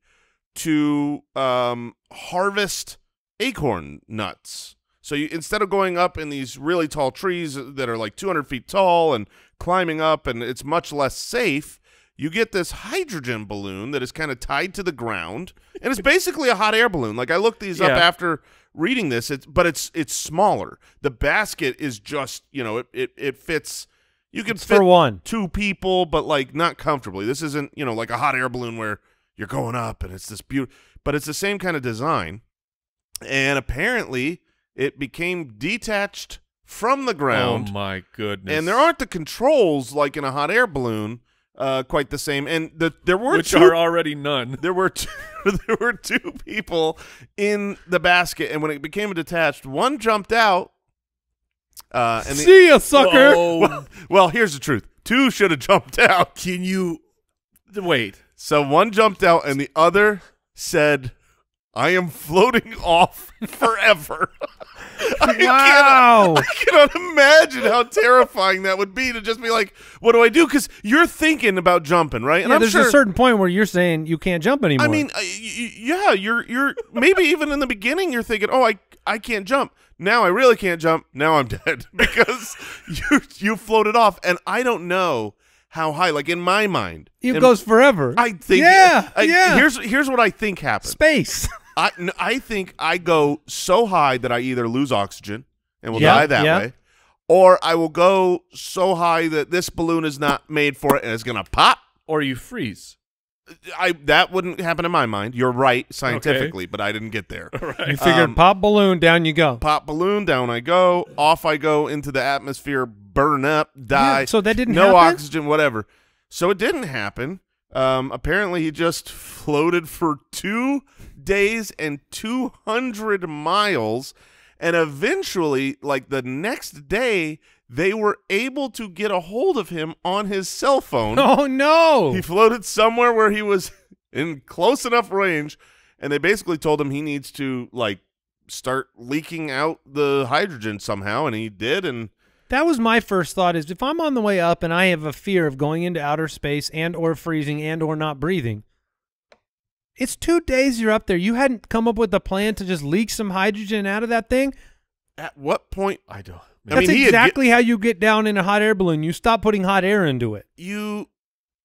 to um, harvest acorn nuts. So you, instead of going up in these really tall trees that are like two hundred feet tall and climbing up, and it's much less safe, you get this hydrogen balloon that is kind of tied to the ground, and it's basically a hot air balloon. Like I looked these yeah. up after reading this, it's, but it's it's smaller. The basket is just, you know, it it, it fits. You can it's fit for one. two people, but like not comfortably. This isn't, you know, like a hot air balloon where you're going up and it's this beautiful, but it's the same kind of design, and apparently it became detached from the ground. Oh, my goodness. And there aren't the controls, like in a hot air balloon, uh, quite the same. And the, there were Which two, are already none. There were, two, there were two people in the basket, and when it became detached, one jumped out. Uh, and See ya, sucker! Well, well, here's the truth. Two should have jumped out. Can you... Wait. So one jumped out, and the other said... I am floating off forever. I wow. Cannot, I cannot imagine how terrifying that would be to just be like, what do I do? Because you're thinking about jumping, right? And yeah, I'm there's sure, a certain point where you're saying you can't jump anymore. I mean, yeah, you're you're maybe even in the beginning you're thinking, oh, I, I can't jump. Now I really can't jump. Now I'm dead because you, you floated off. And I don't know how high, like in my mind. It goes forever. I think. Yeah, I, yeah. Here's, here's what I think happened. Space. I, I think I go so high that I either lose oxygen and will yeah, die that yeah. way, or I will go so high that this balloon is not made for it and it's going to pop. Or you freeze. I that wouldn't happen in my mind. You're right scientifically, okay. But I didn't get there. Right. You figured um, pop balloon, down you go. Pop balloon, down I go. Off I go into the atmosphere, burn up, die. Yeah, so that didn't no happen? No oxygen, whatever. So it didn't happen. Um, apparently he just floated for two days and two hundred miles. And eventually, like the next day, they were able to get a hold of him on his cell phone. Oh, no. He floated somewhere where he was in close enough range, and they basically told him he needs to, like, start leaking out the hydrogen somehow, and he did. And that was my first thought is, if I'm on the way up and I have a fear of going into outer space and or freezing and or not breathing, it's two days you're up there. You hadn't come up with a plan to just leak some hydrogen out of that thing? At what point? I don't I That's mean, exactly how you get down in a hot air balloon. You stop putting hot air into it. You,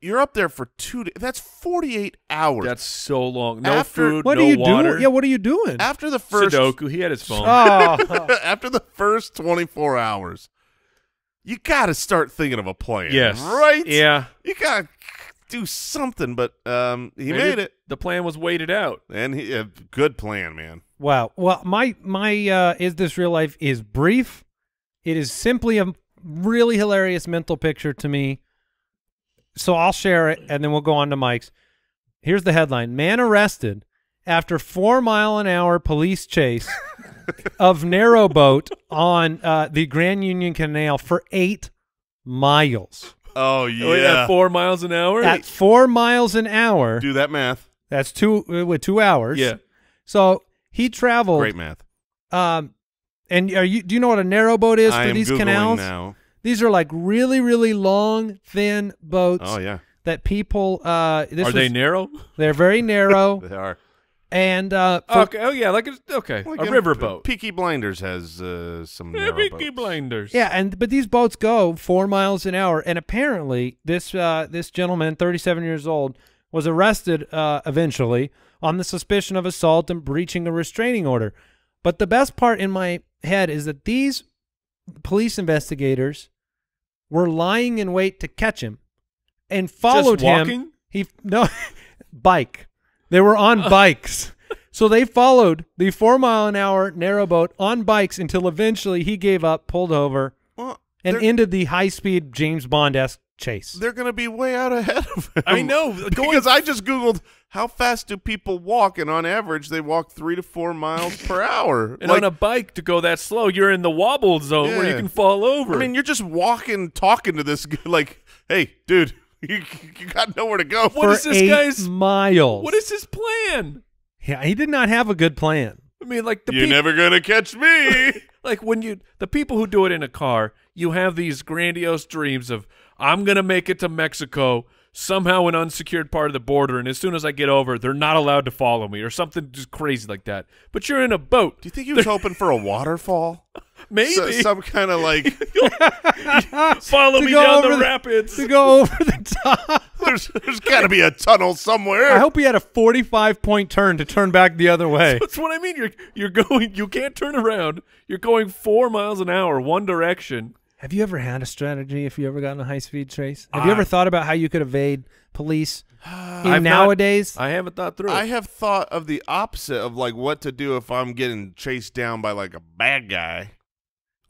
you're up there for two days. That's forty-eight hours. That's so long. No After, food, what no do you water. Do? Yeah, what are you doing? After the first... Sudoku, he had his phone. Oh. After the first twenty-four hours, you got to start thinking of a plan. Yes. Right? Yeah. You got to do something, but um, he Maybe made it. The plan was waited out. And he, uh, good plan, man. Wow. Well, my, my uh, Is This Real Life is brief. It is simply a really hilarious mental picture to me. So I'll share it, and then we'll go on to Mike's. Here's the headline. Man arrested after four mile an hour police chase of narrowboat on uh, the Grand Union Canal for eight miles. Oh, yeah. Oh, yeah. Four miles an hour? At four miles an hour. Do that math. That's two, uh, with two hours. Yeah. So he traveled. Great math. Um. And are you, do you know what a narrow boat is I for these Googling canals? Now. These are like really, really long, thin boats. Oh, yeah. That people. Uh, this are was, they narrow? They're very narrow. They are. And. Uh, for, okay. Oh, yeah. Like, a, okay. Like a river a, boat. Peaky Blinders has uh, some narrow Peaky boats. Peaky Blinders. Yeah. And, but these boats go four miles an hour. And apparently, this, uh, this gentleman, thirty-seven years old, was arrested uh, eventually on the suspicion of assault and breaching a restraining order. But the best part in my head is that these police investigators were lying in wait to catch him and followed Just walking? him. He no bike. They were on bikes. So they followed the four mile an hour narrowboat on bikes until eventually he gave up, pulled over, well, and ended the high speed James Bond-esque chase. They're going to be way out ahead of him. I know. Because I just Googled how fast do people walk, and on average they walk three to four miles per hour. And like, on a bike to go that slow, you're in the wobble zone yeah. where you can fall over. I mean, you're just walking, talking to this guy like, hey, dude, you, you got nowhere to go. What For is this eight guy's miles. What is his plan? Yeah, he did not have a good plan. I mean, like the You're never going to catch me. Like when you the people who do it in a car, you have these grandiose dreams of I'm going to make it to Mexico, somehow an unsecured part of the border, and as soon as I get over, they're not allowed to follow me or something just crazy like that. But you're in a boat. Do you think he was they're... hoping for a waterfall? Maybe. So, some kind of like... follow me down the, the rapids. To go over the top. There's, there's got to be a tunnel somewhere. I hope he had a forty-five point turn to turn back the other way. So that's what I mean. You're, you're going, you can't turn around. You're going four miles an hour, one direction. Have you ever had a strategy if you ever gotten a high-speed chase? Have I, you ever thought about how you could evade police in nowadays? Not, I haven't thought through it. I have thought of the opposite of, like, what to do if I'm getting chased down by, like, a bad guy,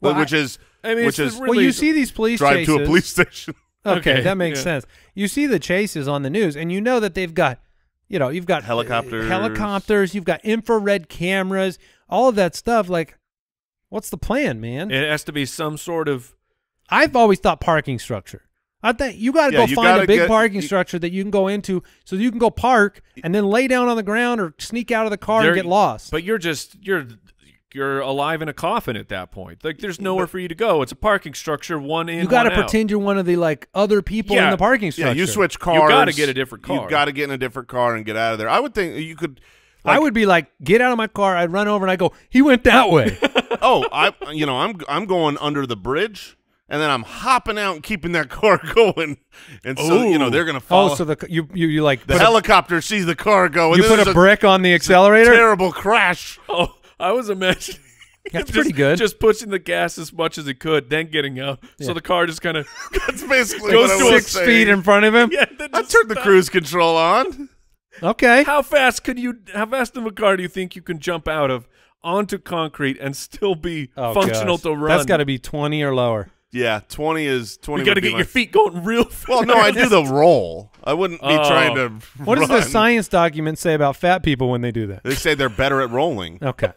well, which I, is I mean, which is really well, you see these police drive chases. to a police station. Okay, okay that makes yeah. sense. You see the chases on the news, and you know that they've got, you know, you've got helicopters, helicopters you've got infrared cameras, all of that stuff. Like, what's the plan, man? It has to be some sort of... I've always thought parking structure. I think you got to yeah, go find a big get, parking you, structure that you can go into so you can go park and then lay down on the ground or sneak out of the car and get lost. But you're just you're you're alive in a coffin at that point. Like there's nowhere but, for you to go. It's a parking structure one in. You got to pretend you're one of the like other people yeah, in the parking structure. Yeah, you switch cars. You got to get a different car. You got to get in a different car and get out of there. I would think you could like, I would be like, get out of my car. I'd run over and I go, "He went that way." oh, I you know, I'm I'm going under the bridge. And then I'm hopping out and keeping that car going, and so Ooh. you know they're gonna follow. Oh, so the you you, you like the helicopter a, sees the car go. And you put a brick a, on the accelerator. Terrible crash. Oh, I was imagining That's pretty good. Just pushing the gas as much as he could, then getting out. Yeah. So the car just kind of that's basically goes to six saying. feet in front of him. Yeah, I turned stopped. the cruise control on. Okay. How fast could you? How fast of a car do you think you can jump out of onto concrete and still be oh, functional gosh. to run? That's got to be twenty or lower. Yeah, twenty is twenty. You got to get like, your feet going real fast. Well, no, I do the roll. I wouldn't be oh. trying to. What run. does the science document say about fat people when they do that? They say they're better at rolling. Okay.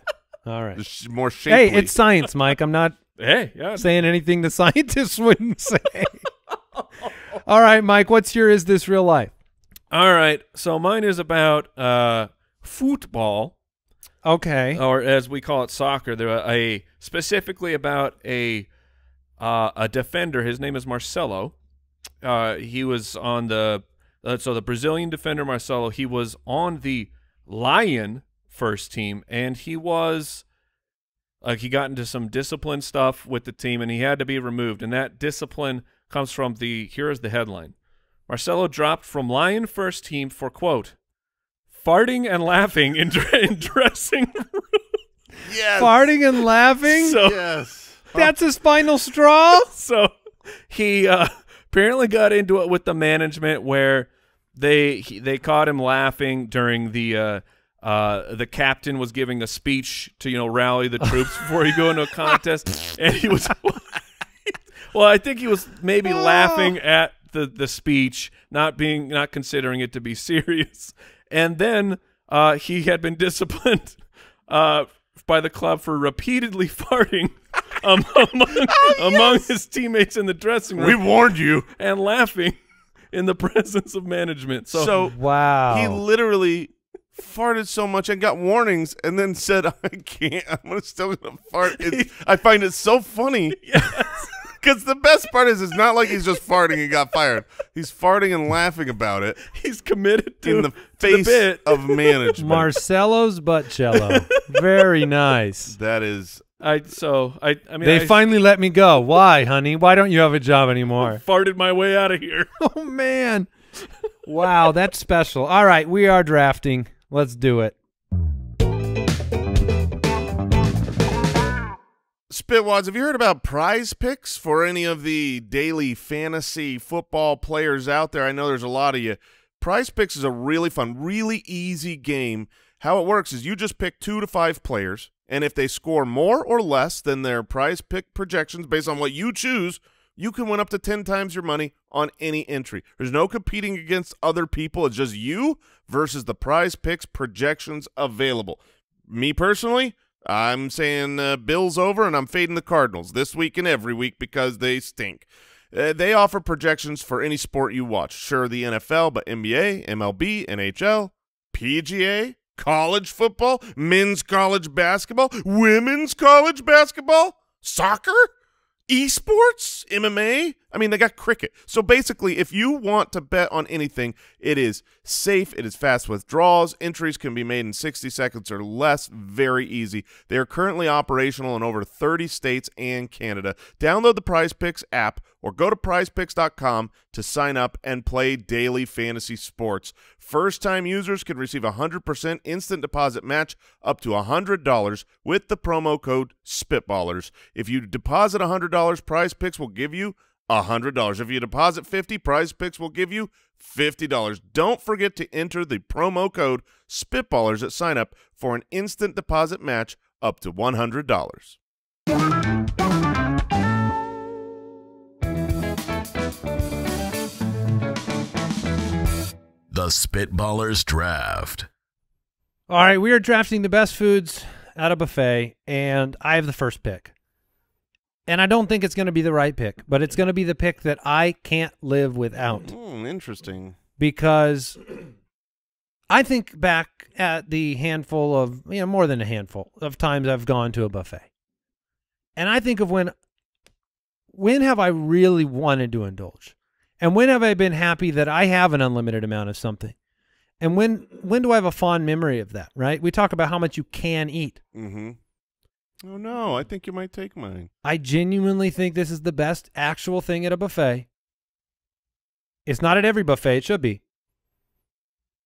All right. It's more shapely. Hey, it's science, Mike. I'm not hey, yeah. saying anything the scientists wouldn't say. All right, Mike, what's your Is This Real Life? All right. So mine is about uh, football. Okay. Or as we call it, soccer. There are a specifically about a uh, a defender. His name is Marcelo. Uh, he was on the uh, so the Brazilian defender Marcelo. He was on the Lion first team, and he was like uh, he got into some discipline stuff with the team, and he had to be removed. And that discipline comes from the here is the headline: Marcelo dropped from Lion first team for quote. farting and laughing in, in dressing room. Yes. Farting and laughing? So, yes. That's his final straw? So he uh, apparently got into it with the management where they he, they caught him laughing during the uh, uh, the captain was giving a speech to, you know, rally the troops before he go into a contest. And he was well, I think he was maybe oh. laughing at the, the speech, not being not considering it to be serious. And then uh, he had been disciplined uh, by the club for repeatedly farting um, among, oh, yes. among his teammates in the dressing room. We warned you. And laughing in the presence of management. So, so wow. he literally farted so much and got warnings and then said, I can't. I'm still going to fart. It's, I find it so funny. Yes. Because the best part is it's not like he's just farting and got fired. He's farting and laughing about it. He's committed to, in the face to the bit. of management. Marcelo's butt cello. Very nice. That is. I so I. I mean, they I, finally let me go. Why, honey? Why don't you have a job anymore? I farted my way out of here. Oh man! Wow, that's special. All right, we are drafting. Let's do it. Spitwads, have you heard about Prize Picks for any of the daily fantasy football players out there? I know there's a lot of you. Prize Picks is a really fun, really easy game. How it works is you just pick two to five players, and if they score more or less than their prize pick projections based on what you choose, you can win up to ten times your money on any entry. There's no competing against other people. It's just you versus the Prize Picks projections available. Me personally, I'm saying uh, Bills over, and I'm fading the Cardinals this week and every week because they stink. Uh, they offer projections for any sport you watch. Sure, the N F L, but N B A, M L B, N H L, P G A, college football, men's college basketball, women's college basketball, soccer, esports, M M A. I mean, they got cricket. So basically, if you want to bet on anything, it is safe. It is fast withdrawals. Entries can be made in sixty seconds or less. Very easy. They are currently operational in over thirty states and Canada. Download the Prize Picks app or go to prize picks dot com to sign up and play daily fantasy sports. First-time users can receive a one hundred percent instant deposit match up to one hundred dollars with the promo code SPITBALLERS. If you deposit one hundred dollars, Prize Picks will give you one hundred dollars. If you deposit fifty dollars, Prize Picks will give you fifty dollars. Don't forget to enter the promo code SPITBALLERS at sign up for an instant deposit match up to one hundred dollars. The Spitballers Draft. All right, we are drafting the best foods at a buffet, and I have the first pick. And I don't think it's going to be the right pick, but it's going to be the pick that I can't live without. Mm, interesting. Because I think back at the handful of, you know, more than a handful of times I've gone to a buffet. And I think of when, when have I really wanted to indulge? And when have I been happy that I have an unlimited amount of something? And when, when do I have a fond memory of that, right? We talk about how much you can eat. Mm-hmm. Oh, no, I think you might take mine. I genuinely think this is the best actual thing at a buffet. It's not at every buffet. It should be.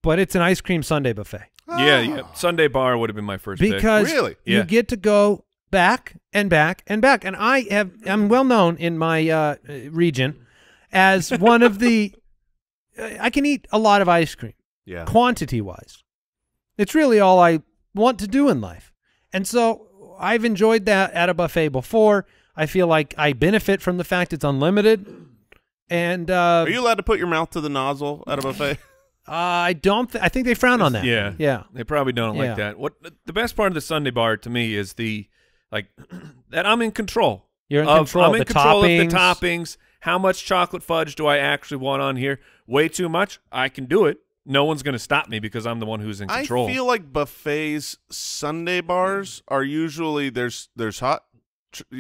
But it's an ice cream sundae buffet. Oh. Yeah, yeah. Sundae bar would have been my first pick. Because really? you yeah. get to go back and back and back. And I have, I'm well known in my uh, region as one of the, I can eat a lot of ice cream, yeah, quantity wise. It's really all I want to do in life. And so I've enjoyed that at a buffet before. I feel like I benefit from the fact it's unlimited. And uh, are you allowed to put your mouth to the nozzle at a buffet? Uh, I don't. Th I think they frown on that. Yeah, yeah. They probably don't yeah. like that. What the best part of the Sunday bar to me is the like that I'm in control. You're in of, control. I'm in the control toppings. of the toppings. How much chocolate fudge do I actually want on here? Way too much. I can do it. No one's going to stop me because I'm the one who's in control. I feel like buffets, Sunday bars are usually there's there's hot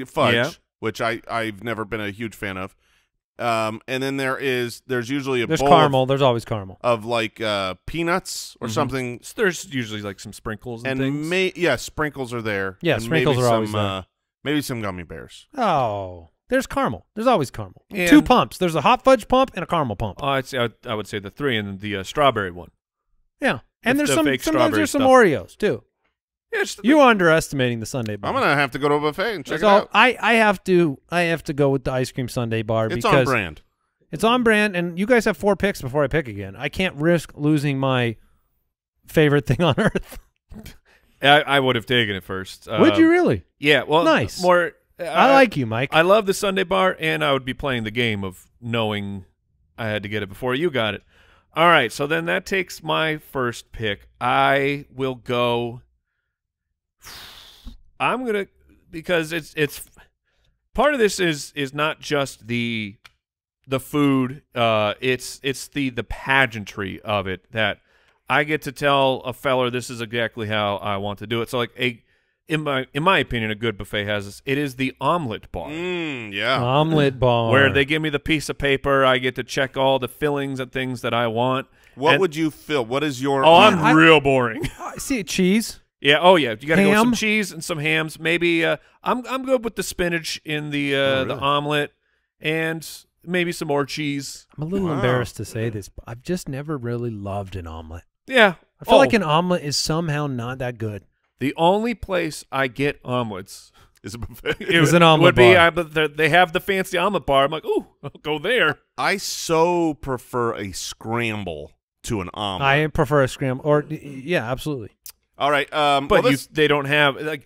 fudge, yeah. which I I've never been a huge fan of. Um, and then there is there's usually a there's bowl caramel. Of, there's always caramel of like uh, peanuts or mm-hmm. something. So there's usually like some sprinkles and, and may yeah sprinkles are there. Yeah, and sprinkles maybe are some, always there. Uh, maybe some gummy bears. Oh, there's caramel. There's always caramel. And two pumps. There's a hot fudge pump and a caramel pump. Uh, I'd say, I, I would say the three and the uh, strawberry one. Yeah, and That's there's the some sometimes there's stuff. some Oreos too. Yeah, You're underestimating the Sunday bar. I'm gonna have to go to a buffet and check so it out. I I have to I have to go with the ice cream Sunday bar. It's because on brand. It's on brand, and you guys have four picks before I pick again. I can't risk losing my favorite thing on earth. I, I would have taken it first. Would um, you really? Yeah. Well, nice. More. Uh, I like you, Mike. I love the Sunday bar, and I would be playing the game of knowing I had to get it before you got it. All right. So then that takes my first pick. I will go. I'm gonna because it's it's part of this is is not just the the food, uh it's it's the the pageantry of it that I get to tell a feller this is exactly how I want to do it. So like a in my in my opinion a good buffet has this. It is the omelet bar. Mm, yeah. Omelet bar. Where they give me the piece of paper, I get to check all the fillings and things that I want. What and, would you fill? What is your Oh, I'm I, real boring. I see cheese. Yeah. Oh, yeah. You got to go with some cheese and some hams. Maybe uh, I'm I'm good with the spinach in the uh, oh, really? the omelet, and maybe some more cheese. I'm a little wow. embarrassed to say this, but I've just never really loved an omelet. Yeah. I feel oh. like an omelet is somehow not that good. The only place I get omelets is a buffet. It is an omelet would bar. Be, I, but they have the fancy omelet bar. I'm like, ooh, I'll go there. I so prefer a scramble to an omelet. I prefer a scramble, or yeah, absolutely. All right, um, but well, you, they don't have like.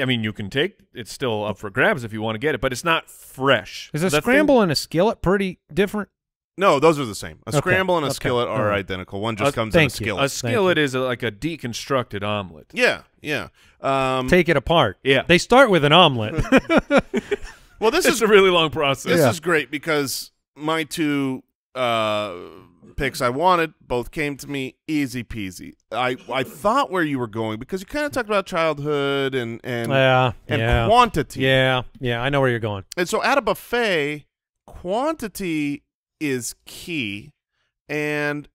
I mean, you can take it's still up for grabs if you want to get it, but it's not fresh. Is a the scramble thing, and a skillet pretty different? No, those are the same. A okay. scramble and a okay. skillet are right. identical. One just uh, comes in a skillet. You. A skillet is a, like a deconstructed omelet. Yeah, yeah. Um, take it apart. Yeah, they start with an omelet. Well, this it's is a really long process. This yeah. is great because my two. Uh, picks I wanted both came to me easy peasy. I I thought where you were going because you kind of talked about childhood and and yeah, and yeah. quantity. Yeah, yeah, I know where you're going. And so at a buffet, quantity is key. And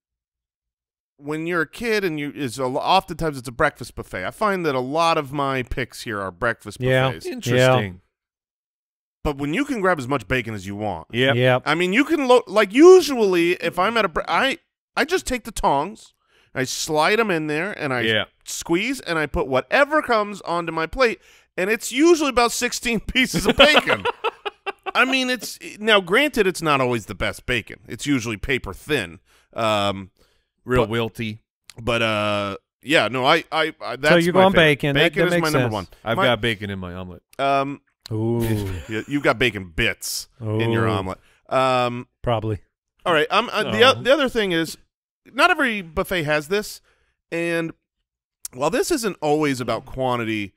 when you're a kid and you is oftentimes it's a breakfast buffet. I find that a lot of my picks here are breakfast yeah. buffets. Interesting. Yeah. But when you can grab as much bacon as you want. Yeah. Yep. I mean, you can, lo like, usually, if I'm at a, I, I just take the tongs, I slide them in there, and I yeah. squeeze, and I put whatever comes onto my plate, and it's usually about sixteen pieces of bacon. I mean, it's, now, granted, it's not always the best bacon. It's usually paper thin. Um, Real but, wilty. But, uh, yeah, no, I, I, I that's So you're my going favorite. bacon. Bacon that, that is my sense. number one. I've my, got bacon in my omelet. Um. Ooh. You've got bacon bits Ooh. in your omelet. Um, Probably. All right. Um, uh, the, uh, the other thing is not every buffet has this. And while this isn't always about quantity,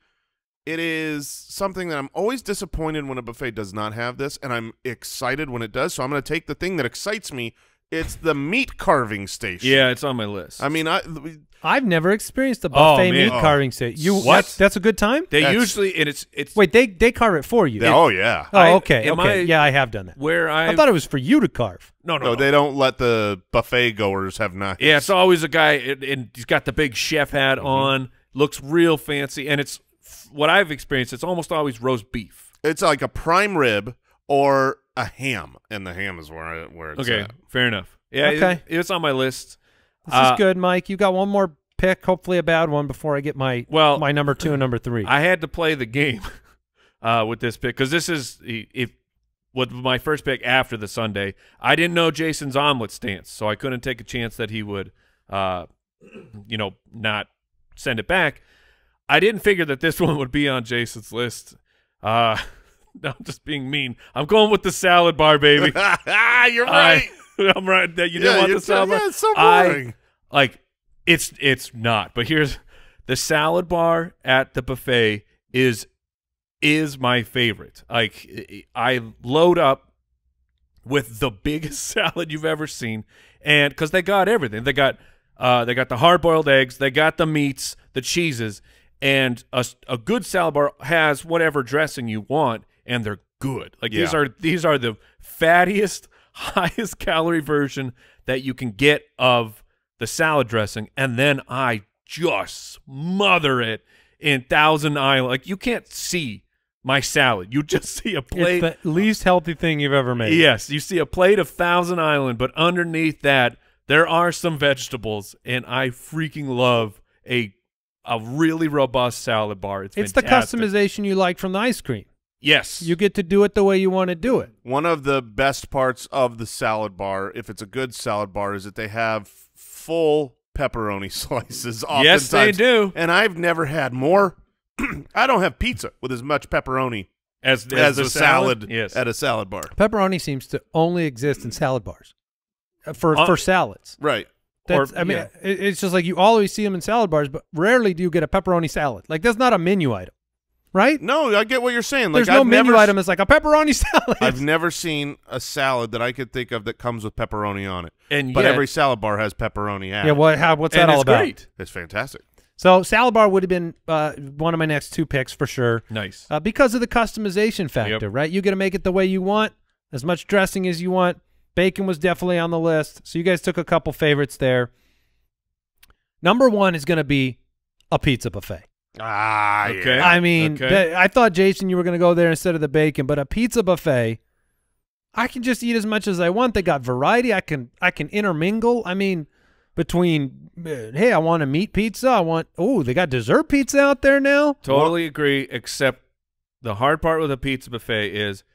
it is something that I'm always disappointed when a buffet does not have this. And I'm excited when it does. So I'm going to take the thing that excites me. It's the meat carving station. Yeah, it's on my list. I mean, I I've never experienced a buffet oh, meat oh. carving station. You what? That's, that's a good time. They that's, usually and it's it's wait they they carve it for you. They, it, oh yeah. Oh okay. I, okay. I, yeah, I have done that. Where I I thought it was for you to carve. No, no, no, no. They don't let the buffet goers have knives. Yeah, it's always a guy and, and he's got the big chef hat mm-hmm. on. Looks real fancy, and it's what I've experienced. It's almost always roast beef. It's like a prime rib or. A ham, and the ham is where, it, where it's okay, at. Fair enough. Yeah, okay. it, it's on my list. This uh, is good, Mike. You got one more pick, hopefully a bad one, before I get my well, my number two and number three. I had to play the game uh, with this pick, because this is if with my first pick after the Sunday. I didn't know Jason's omelet stance, so I couldn't take a chance that he would, uh, you know, not send it back. I didn't figure that this one would be on Jason's list. Uh, I'm just being mean. I'm going with the salad bar, baby. You're right. I, I'm right. That you yeah, didn't want the salad bar. Yeah, it's so boring. I, like, it's it's not. But here's the salad bar at the buffet is is my favorite. Like, I load up with the biggest salad you've ever seen, and because they got everything, they got uh, they got the hard boiled eggs, they got the meats, the cheeses. And a, a good salad bar has whatever dressing you want, and they're good. Like yeah. these are these are the fattiest, highest calorie version that you can get of the salad dressing. And then I just smother it in Thousand Island. Like, you can't see my salad; you just see a plate. It's the least healthy thing you've ever made. Yes, you see a plate of Thousand Island, but underneath that there are some vegetables, and I freaking love a. A really robust salad bar. It's, it's the customization you like from the ice cream. Yes. You get to do it the way you want to do it. One of the best parts of the salad bar, if it's a good salad bar, is that they have full pepperoni slices oftentimes. Yes, they do. And I've never had more. I don't have pizza with as much pepperoni as, as, as a salad, salad yes. at a salad bar. Pepperoni seems to only exist in salad bars for, uh, for salads. Right. That's, or, I mean, yeah. it's just like you always see them in salad bars, but rarely do you get a pepperoni salad. Like, that's not a menu item, right? No, I get what you're saying. Like, there's no I've menu never, item. It's like a pepperoni salad. I've never seen a salad that I could think of that comes with pepperoni on it. And but yet, every salad bar has pepperoni at it. Yeah, what? How, what's and that all about? Great. It's fantastic. So salad bar would have been uh, one of my next two picks for sure. Nice, uh, because of the customization factor, yep. right? You get to make it the way you want, as much dressing as you want. Bacon was definitely on the list. So you guys took a couple favorites there. Number one is going to be a pizza buffet. Ah, okay. I mean, okay. I thought, Jason, you were going to go there instead of the bacon, but a pizza buffet, I can just eat as much as I want. They got variety. I can I can intermingle. I mean, between, hey, I want a meat pizza. I want, oh, they got dessert pizza out there now. Totally well, agree, except the hard part with a pizza buffet is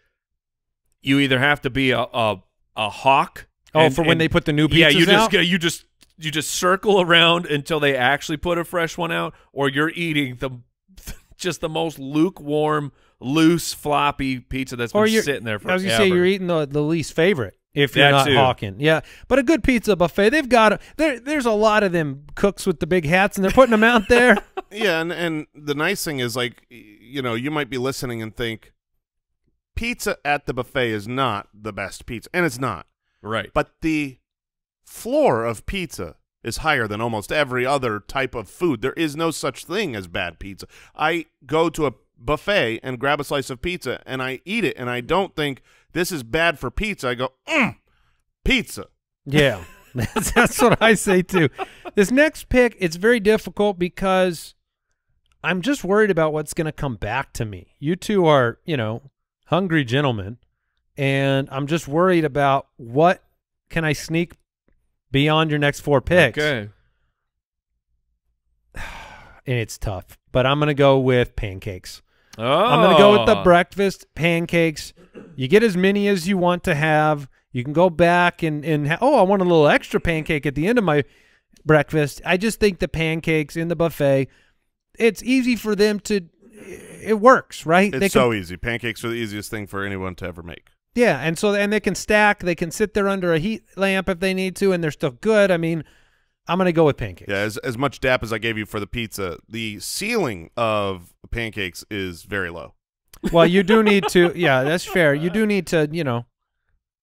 you either have to be a, a A hawk. Oh, and, for when and, they put the new pizzas yeah, you just, out? you just you just circle around until they actually put a fresh one out, or you're eating the just the most lukewarm, loose, floppy pizza that's or been sitting there for. I was going to say, you're eating the, the least favorite if you're that not too. hawking. Yeah, but a good pizza buffet, they've got there. There's a lot of them cooks with the big hats, and they're putting them out there. Yeah, and and the nice thing is, like, you know, you might be listening and think, pizza at the buffet is not the best pizza, and it's not. Right. But the floor of pizza is higher than almost every other type of food. There is no such thing as bad pizza. I go to a buffet and grab a slice of pizza, and I eat it, and I don't think this is bad for pizza. I go, mm, pizza. Yeah, that's what I say, too. This next pick, it's very difficult because I'm just worried about what's going to come back to me. You two are, you know, hungry gentlemen, and I'm just worried about what can I sneak beyond your next four picks. Okay. And it's tough, but I'm going to go with pancakes. Oh. I'm going to go with the breakfast pancakes. You get as many as you want to have. You can go back and, and ha oh, I want a little extra pancake at the end of my breakfast. I just think the pancakes in the buffet, it's easy for them to – it works, right? It's they can, so easy. Pancakes are the easiest thing for anyone to ever make. Yeah, and so and they can stack. They can sit there under a heat lamp if they need to, and they're still good. I mean, I'm going to go with pancakes. Yeah, as, as much dap as I gave you for the pizza, the ceiling of pancakes is very low. Well, you do need to, yeah, that's fair. You do need to, you know,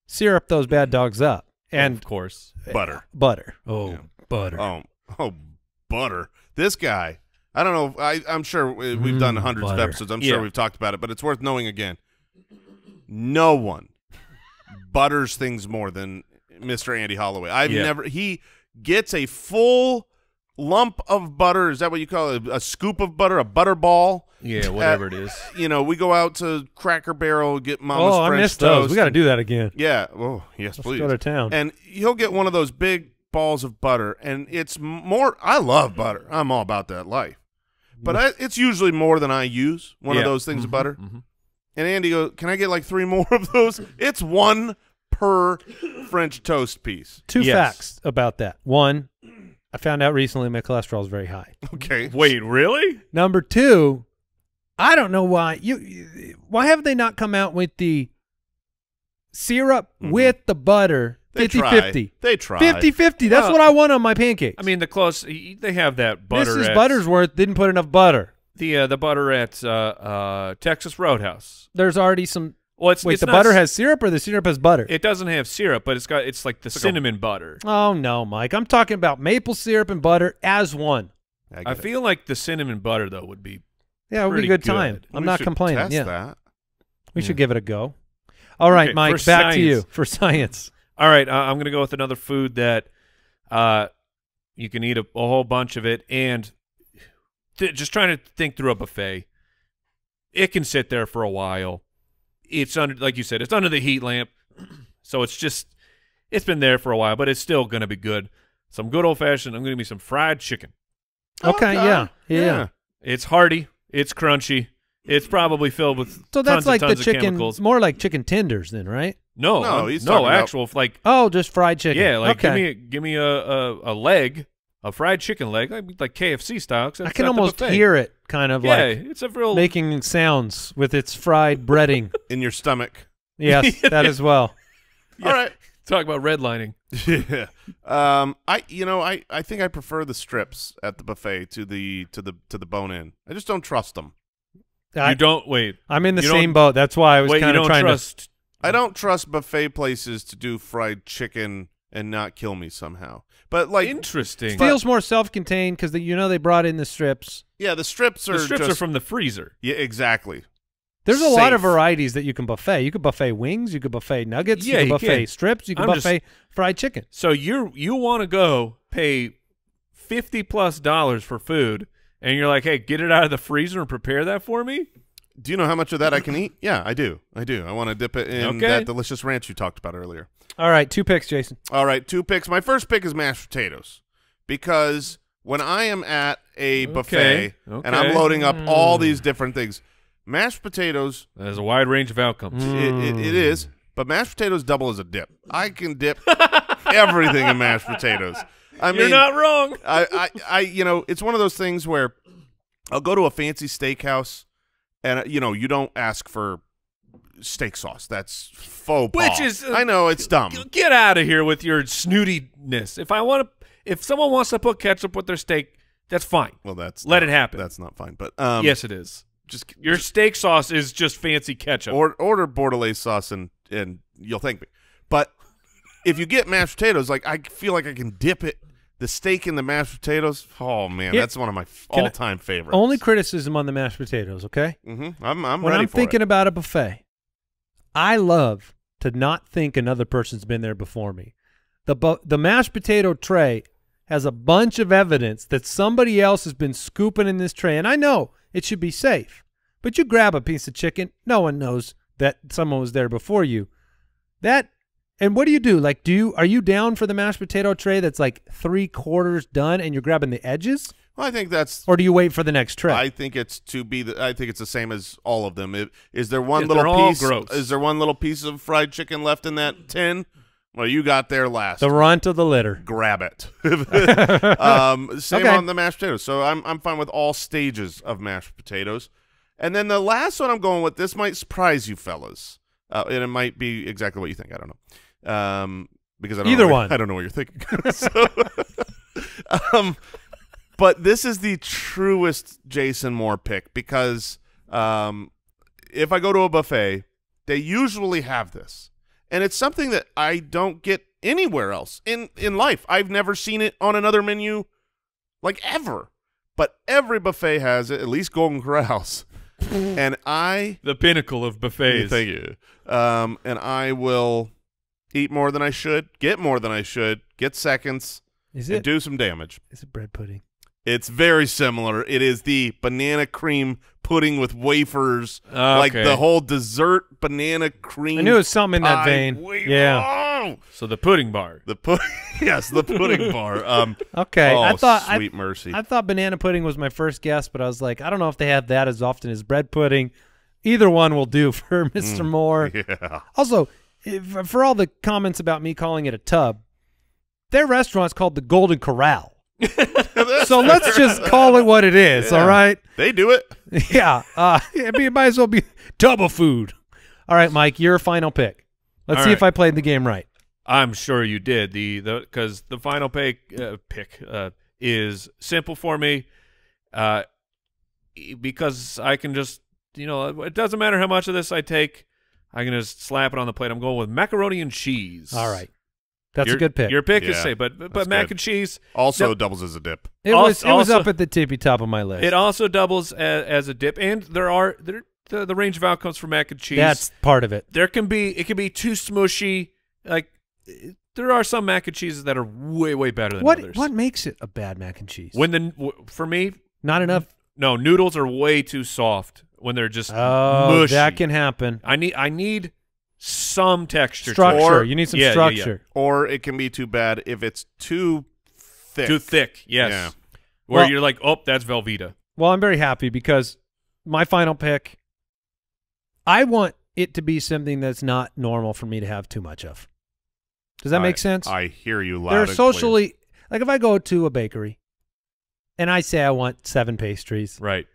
syrup those bad dogs up. And, of course, butter. Butter. Oh, yeah. butter. Oh, oh, butter. This guy. I don't know. I, I'm sure we've mm, done hundreds butter. of episodes. I'm yeah. sure we've talked about it, but it's worth knowing again. No one butters things more than Mister Andy Holloway. I've yeah. never. He gets a full lump of butter. Is that what you call it? A, a scoop of butter, a butterball. Yeah, whatever at, it is. You know, we go out to Cracker Barrel, get Mama's oh, French toast. Oh, I missed those. We got to do that again. Yeah. Oh, yes, Let's please. Go to town. And he'll get one of those big balls of butter, and it's more. I love butter. I'm all about that life. But I, it's usually more than I use, one yeah. of those things mm-hmm, of butter. Mm-hmm. And Andy goes, can I get like three more of those? It's one per French toast piece. Two yes. facts about that. One, I found out recently my cholesterol is very high. Okay. Wait, really? Number two, I don't know why. you. Why have they not come out with the syrup mm-hmm. with the butter? fifty fifty. They try. fifty fifty. That's well, what I want on my pancakes. I mean, the close, they have that butter. Missus At, Buttersworth didn't put enough butter. The uh, the butter at uh, uh, Texas Roadhouse. There's already some. Well, it's, wait, it's the not, butter has syrup or the syrup has butter? It doesn't have syrup, but it's got it's like the it's cinnamon like a, butter. Oh, no, Mike. I'm talking about maple syrup and butter as one. I, I feel like the cinnamon butter, though, would be Yeah, it would be a good, good time. I'm we not complaining. Test yeah. that. We yeah. should give it a go. All right, okay, Mike, back science. to you for science. All right, uh, I'm going to go with another food that uh, you can eat a, a whole bunch of it, and th just trying to think through a buffet. It can sit there for a while. It's under, like you said, it's under the heat lamp, so it's just it's been there for a while, but it's still going to be good. Some good old fashioned. I'm going to be some fried chicken. Okay, okay. Yeah, yeah, yeah. It's hearty. It's crunchy. It's probably filled with so that's tons like and tons the chicken, chemicals. More like chicken tenders, then, right? No, no, he's no actual about, like oh, just fried chicken. Yeah, like okay. give me a, give me a, a a leg, a fried chicken leg, like like K F C style. I can almost hear it, kind of yeah, like it's a real making sounds with its fried breading in your stomach. Yes, that as well. Yeah. All right, talk about redlining. Yeah, um, I you know I I think I prefer the strips at the buffet to the to the to the bone in. I just don't trust them. I, you don't wait. I'm in the same boat. That's why I was kind of trying trust, to. I don't trust buffet places to do fried chicken and not kill me somehow. But like, interesting. It feels more self-contained because you know they brought in the strips. Yeah, the strips are. The strips just, are from the freezer. Yeah, exactly. There's a Safe. lot of varieties that you can buffet. You could buffet wings. You could buffet nuggets. Yeah, you could buffet you can. strips. You could buffet just, fried chicken. So you you want to go pay fifty plus dollars for food. And you're like, hey, get it out of the freezer and prepare that for me? Do you know how much of that I can eat? Yeah, I do. I do. I want to dip it in okay. that delicious ranch you talked about earlier. All right, two picks, Jason. All right, two picks. My first pick is mashed potatoes because when I am at a okay. buffet okay. and I'm loading up mm. all these different things, mashed potatoes. There's a wide range of outcomes. Mm. It, it, it is, but mashed potatoes double as a dip. I can dip everything in mashed potatoes. I mean, you're not wrong. I, I, I, you know, it's one of those things where I'll go to a fancy steakhouse, and you know, you don't ask for steak sauce. That's faux pas. Which is, uh, I know, it's dumb. Get out of here with your snootiness. If I want to, if someone wants to put ketchup with their steak, that's fine. Well, that's let not, it happen. That's not fine, but um, yes, it is. Just your just, steak sauce is just fancy ketchup. Or order Bordelaise sauce, and and you'll thank me. But if you get mashed potatoes, like I feel like I can dip it, the steak in the mashed potatoes. Oh man, yeah. that's one of my all-time favorites. Only criticism on the mashed potatoes, okay? Mm-hmm. I'm, I'm when ready I'm for thinking it. about a buffet, I love to not think another person's been there before me. The bu the mashed potato tray has a bunch of evidence that somebody else has been scooping in this tray, and I know it should be safe. But you grab a piece of chicken, no one knows that someone was there before you. That. And what do you do? Like, do you are you down for the mashed potato tray that's like three quarters done, and you're grabbing the edges? Well, I think that's. Or do you wait for the next tray? I think it's to be. The, I think it's the same as all of them. It, is there one yeah, little piece? Gross. Is there one little piece of fried chicken left in that tin? Well, you got there last. The runt of the litter. Grab it. um, same okay. on the mashed potatoes. So I'm I'm fine with all stages of mashed potatoes, and then the last one I'm going with. This might surprise you, fellas. Uh, and it might be exactly what you think. I don't know, um, because I don't either know one. What, I don't know what you're thinking. so, um, but this is the truest Jason Moore pick because um, if I go to a buffet, they usually have this, and it's something that I don't get anywhere else in in life. I've never seen it on another menu, like ever. But every buffet has it, at least Golden Corral's. And I the pinnacle of buffets. Thank you. Um, and I will eat more than I should, get more than I should, get seconds, is it, and do some damage. Is it bread pudding? It's very similar. It is the banana cream pudding with wafers, okay. like the whole dessert banana cream. I knew it was something in that vein. Wafer. Yeah. Oh! So the pudding bar. The pu Yes, the pudding bar. Um, okay. Oh, I thought, sweet I, mercy. I thought banana pudding was my first guess, but I was like, I don't know if they have that as often as bread pudding. Either one will do for Mister Mm, Moore. Yeah. Also, if, for all the comments about me calling it a tub, their restaurant's called the Golden Corral. So let's just call it what it is, yeah. all right? They do it. Yeah. Uh, it might as well be tub of food. All right, Mike, your final pick. Let's all see right. if I played the game right. I'm sure you did. The because the, the final pick uh, pick uh, is simple for me, uh, because I can just you know it doesn't matter how much of this I take, I can just slap it on the plate. I'm going with macaroni and cheese. All right, that's your, a good pick. Your pick yeah, is safe, but but that's mac good. and cheese also now, doubles as a dip. It also, was it was also, up at the tippy top of my list. It also doubles as, as a dip, and there are there the, the range of outcomes for mac and cheese. That's part of it. There can be it can be too smushy, like. There are some mac and cheeses that are way, way better than what, others. What makes it a bad mac and cheese? When the for me, not enough. No, noodles are way too soft when they're just oh, mushy. That can happen. I need, I need some texture, structure. Or, you need some yeah, structure, yeah, yeah. Or it can be too bad if it's too thick. Too thick, yes. Yeah. Where well, you're like, oh, that's Velveeta. Well, I'm very happy because my final pick. I want it to be something that's not normal for me to have too much of. Does that I, make sense? I hear you loud. They're socially clear. Like if I go to a bakery and I say I want seven pastries, right?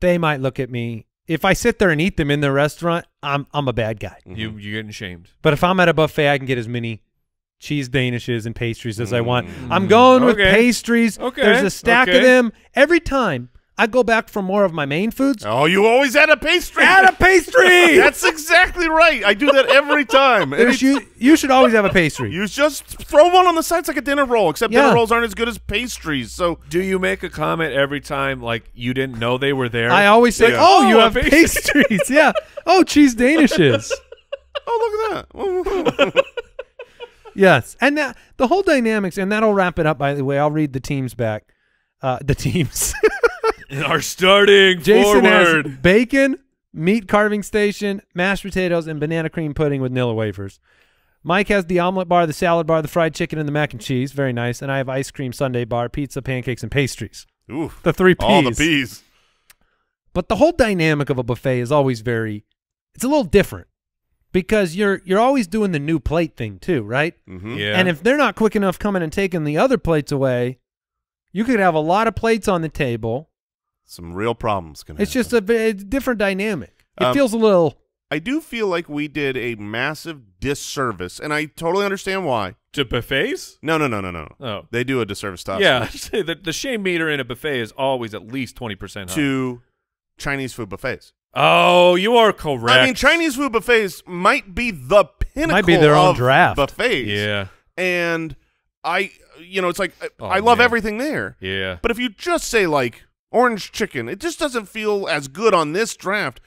They might look at me. If I sit there and eat them in the restaurant, I'm I'm a bad guy. Mm-hmm. You you're getting shamed. But if I'm at a buffet, I can get as many cheese danishes and pastries as mm-hmm. I want. I'm going okay. with pastries. Okay. There's a stack okay. of them every time. I go back for more of my main foods. Oh, you always add a pastry. Add a pastry. That's exactly right. I do that every time. You, you should always have a pastry. You just throw one on the side. It's like a dinner roll, except yeah. dinner rolls aren't as good as pastries. So do you make a comment every time like you didn't know they were there? I always say, yeah. oh, you oh, have pastries. pastries. Yeah. Oh, cheese Danishes. Oh, look at that. Yes. And that, the whole dynamics, and that'll wrap it up, by the way. I'll read the teams back. Uh, the teams. Our starting Jason forward. Has bacon, meat carving station, mashed potatoes, and banana cream pudding with Nilla wafers. Mike has the omelet bar, the salad bar, the fried chicken, and the mac and cheese. Very nice. And I have ice cream, sundae bar, pizza, pancakes, and pastries. Ooh, the three P's. All the P's. But the whole dynamic of a buffet is always very, it's a little different because you're you're always doing the new plate thing too, right? Mm-hmm. Yeah. And if they're not quick enough coming and taking the other plates away, you could have a lot of plates on the table. Some real problems can happen. It's just a, a different dynamic. It um, feels a little... I do feel like we did a massive disservice, and I totally understand why. To buffets? No, no, no, no, no. Oh. They do a disservice to us. Yeah, the, the shame meter in a buffet is always at least twenty percent higher. To Chinese food buffets. Oh, you are correct. I mean, Chinese food buffets might be the pinnacle might be their own of draft. buffets. Yeah. And I, you know, it's like, oh, I love man. everything there. Yeah. But if you just say, like... orange chicken. It just doesn't feel as good on this draft.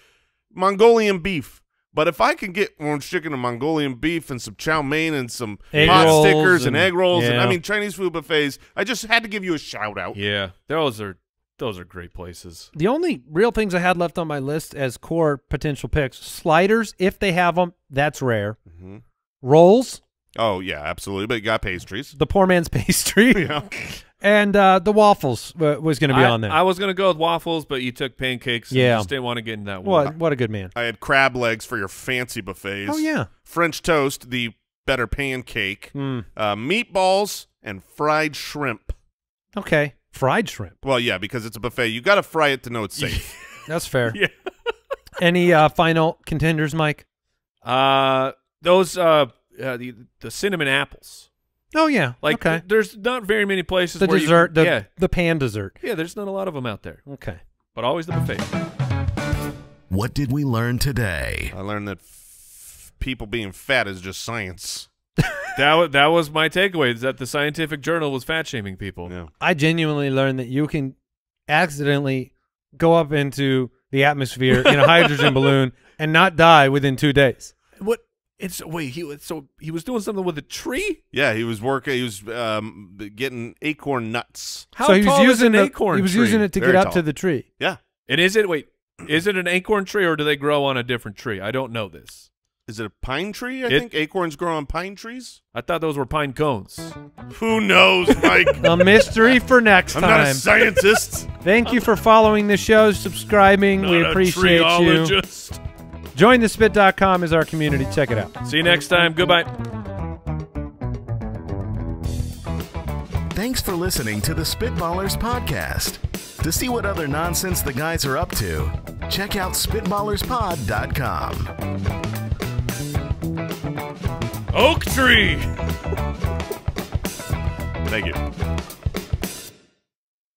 Mongolian beef. But if I can get orange chicken and Mongolian beef and some chow mein and some egg pot stickers and, and egg rolls yeah. and I mean Chinese food buffets, I just had to give you a shout out. Yeah. Those are those are great places. The only real things I had left on my list as core potential picks, sliders if they have them, that's rare. Mm-hmm. Rolls. Oh yeah, absolutely. But you got pastries. The poor man's pastry. Yeah. And uh, the waffles uh, was going to be I, on there. I was going to go with waffles, but you took pancakes. And yeah. You just didn't want to get in that one. What, what a good man. I had crab legs for your fancy buffets. Oh, yeah. French toast, the better pancake. Mm. Uh, meatballs and fried shrimp. Okay. Fried shrimp. Well, yeah, because it's a buffet. You got to fry it to know it's safe. That's fair. Yeah. Any uh, final contenders, Mike? Uh, those uh, uh, the, the cinnamon apples. Oh, yeah. Like, okay. th there's not very many places the where dessert, you can, the, yeah. the pan dessert. Yeah, there's not a lot of them out there. Okay. But always the buffet. What did we learn today? I learned that f people being fat is just science. that, that was my takeaway, is that the scientific journal was fat-shaming people. Yeah. I genuinely learned that you can accidentally go up into the atmosphere in a hydrogen balloon and not die within two days. What? It's wait, he was so he was doing something with a tree. Yeah, he was working. He was um, getting acorn nuts. How so he tall was using is an a, acorn? He was tree? using it to Very get tall. up to the tree. Yeah, and is it wait? Is it an acorn tree or do they grow on a different tree? I don't know this. Is it a pine tree? I it, think acorns grow on pine trees. I thought those were pine cones. Who knows, Mike? A mystery for next time. I'm not a scientist. Thank you for following the show, subscribing. Not we appreciate a treeologist. you. join the spit dot com is our community. Check it out. See you next time. Goodbye. Thanks for listening to the Spitballers Podcast. To see what other nonsense the guys are up to, check out spitballers pod dot com. Oak tree! Thank you.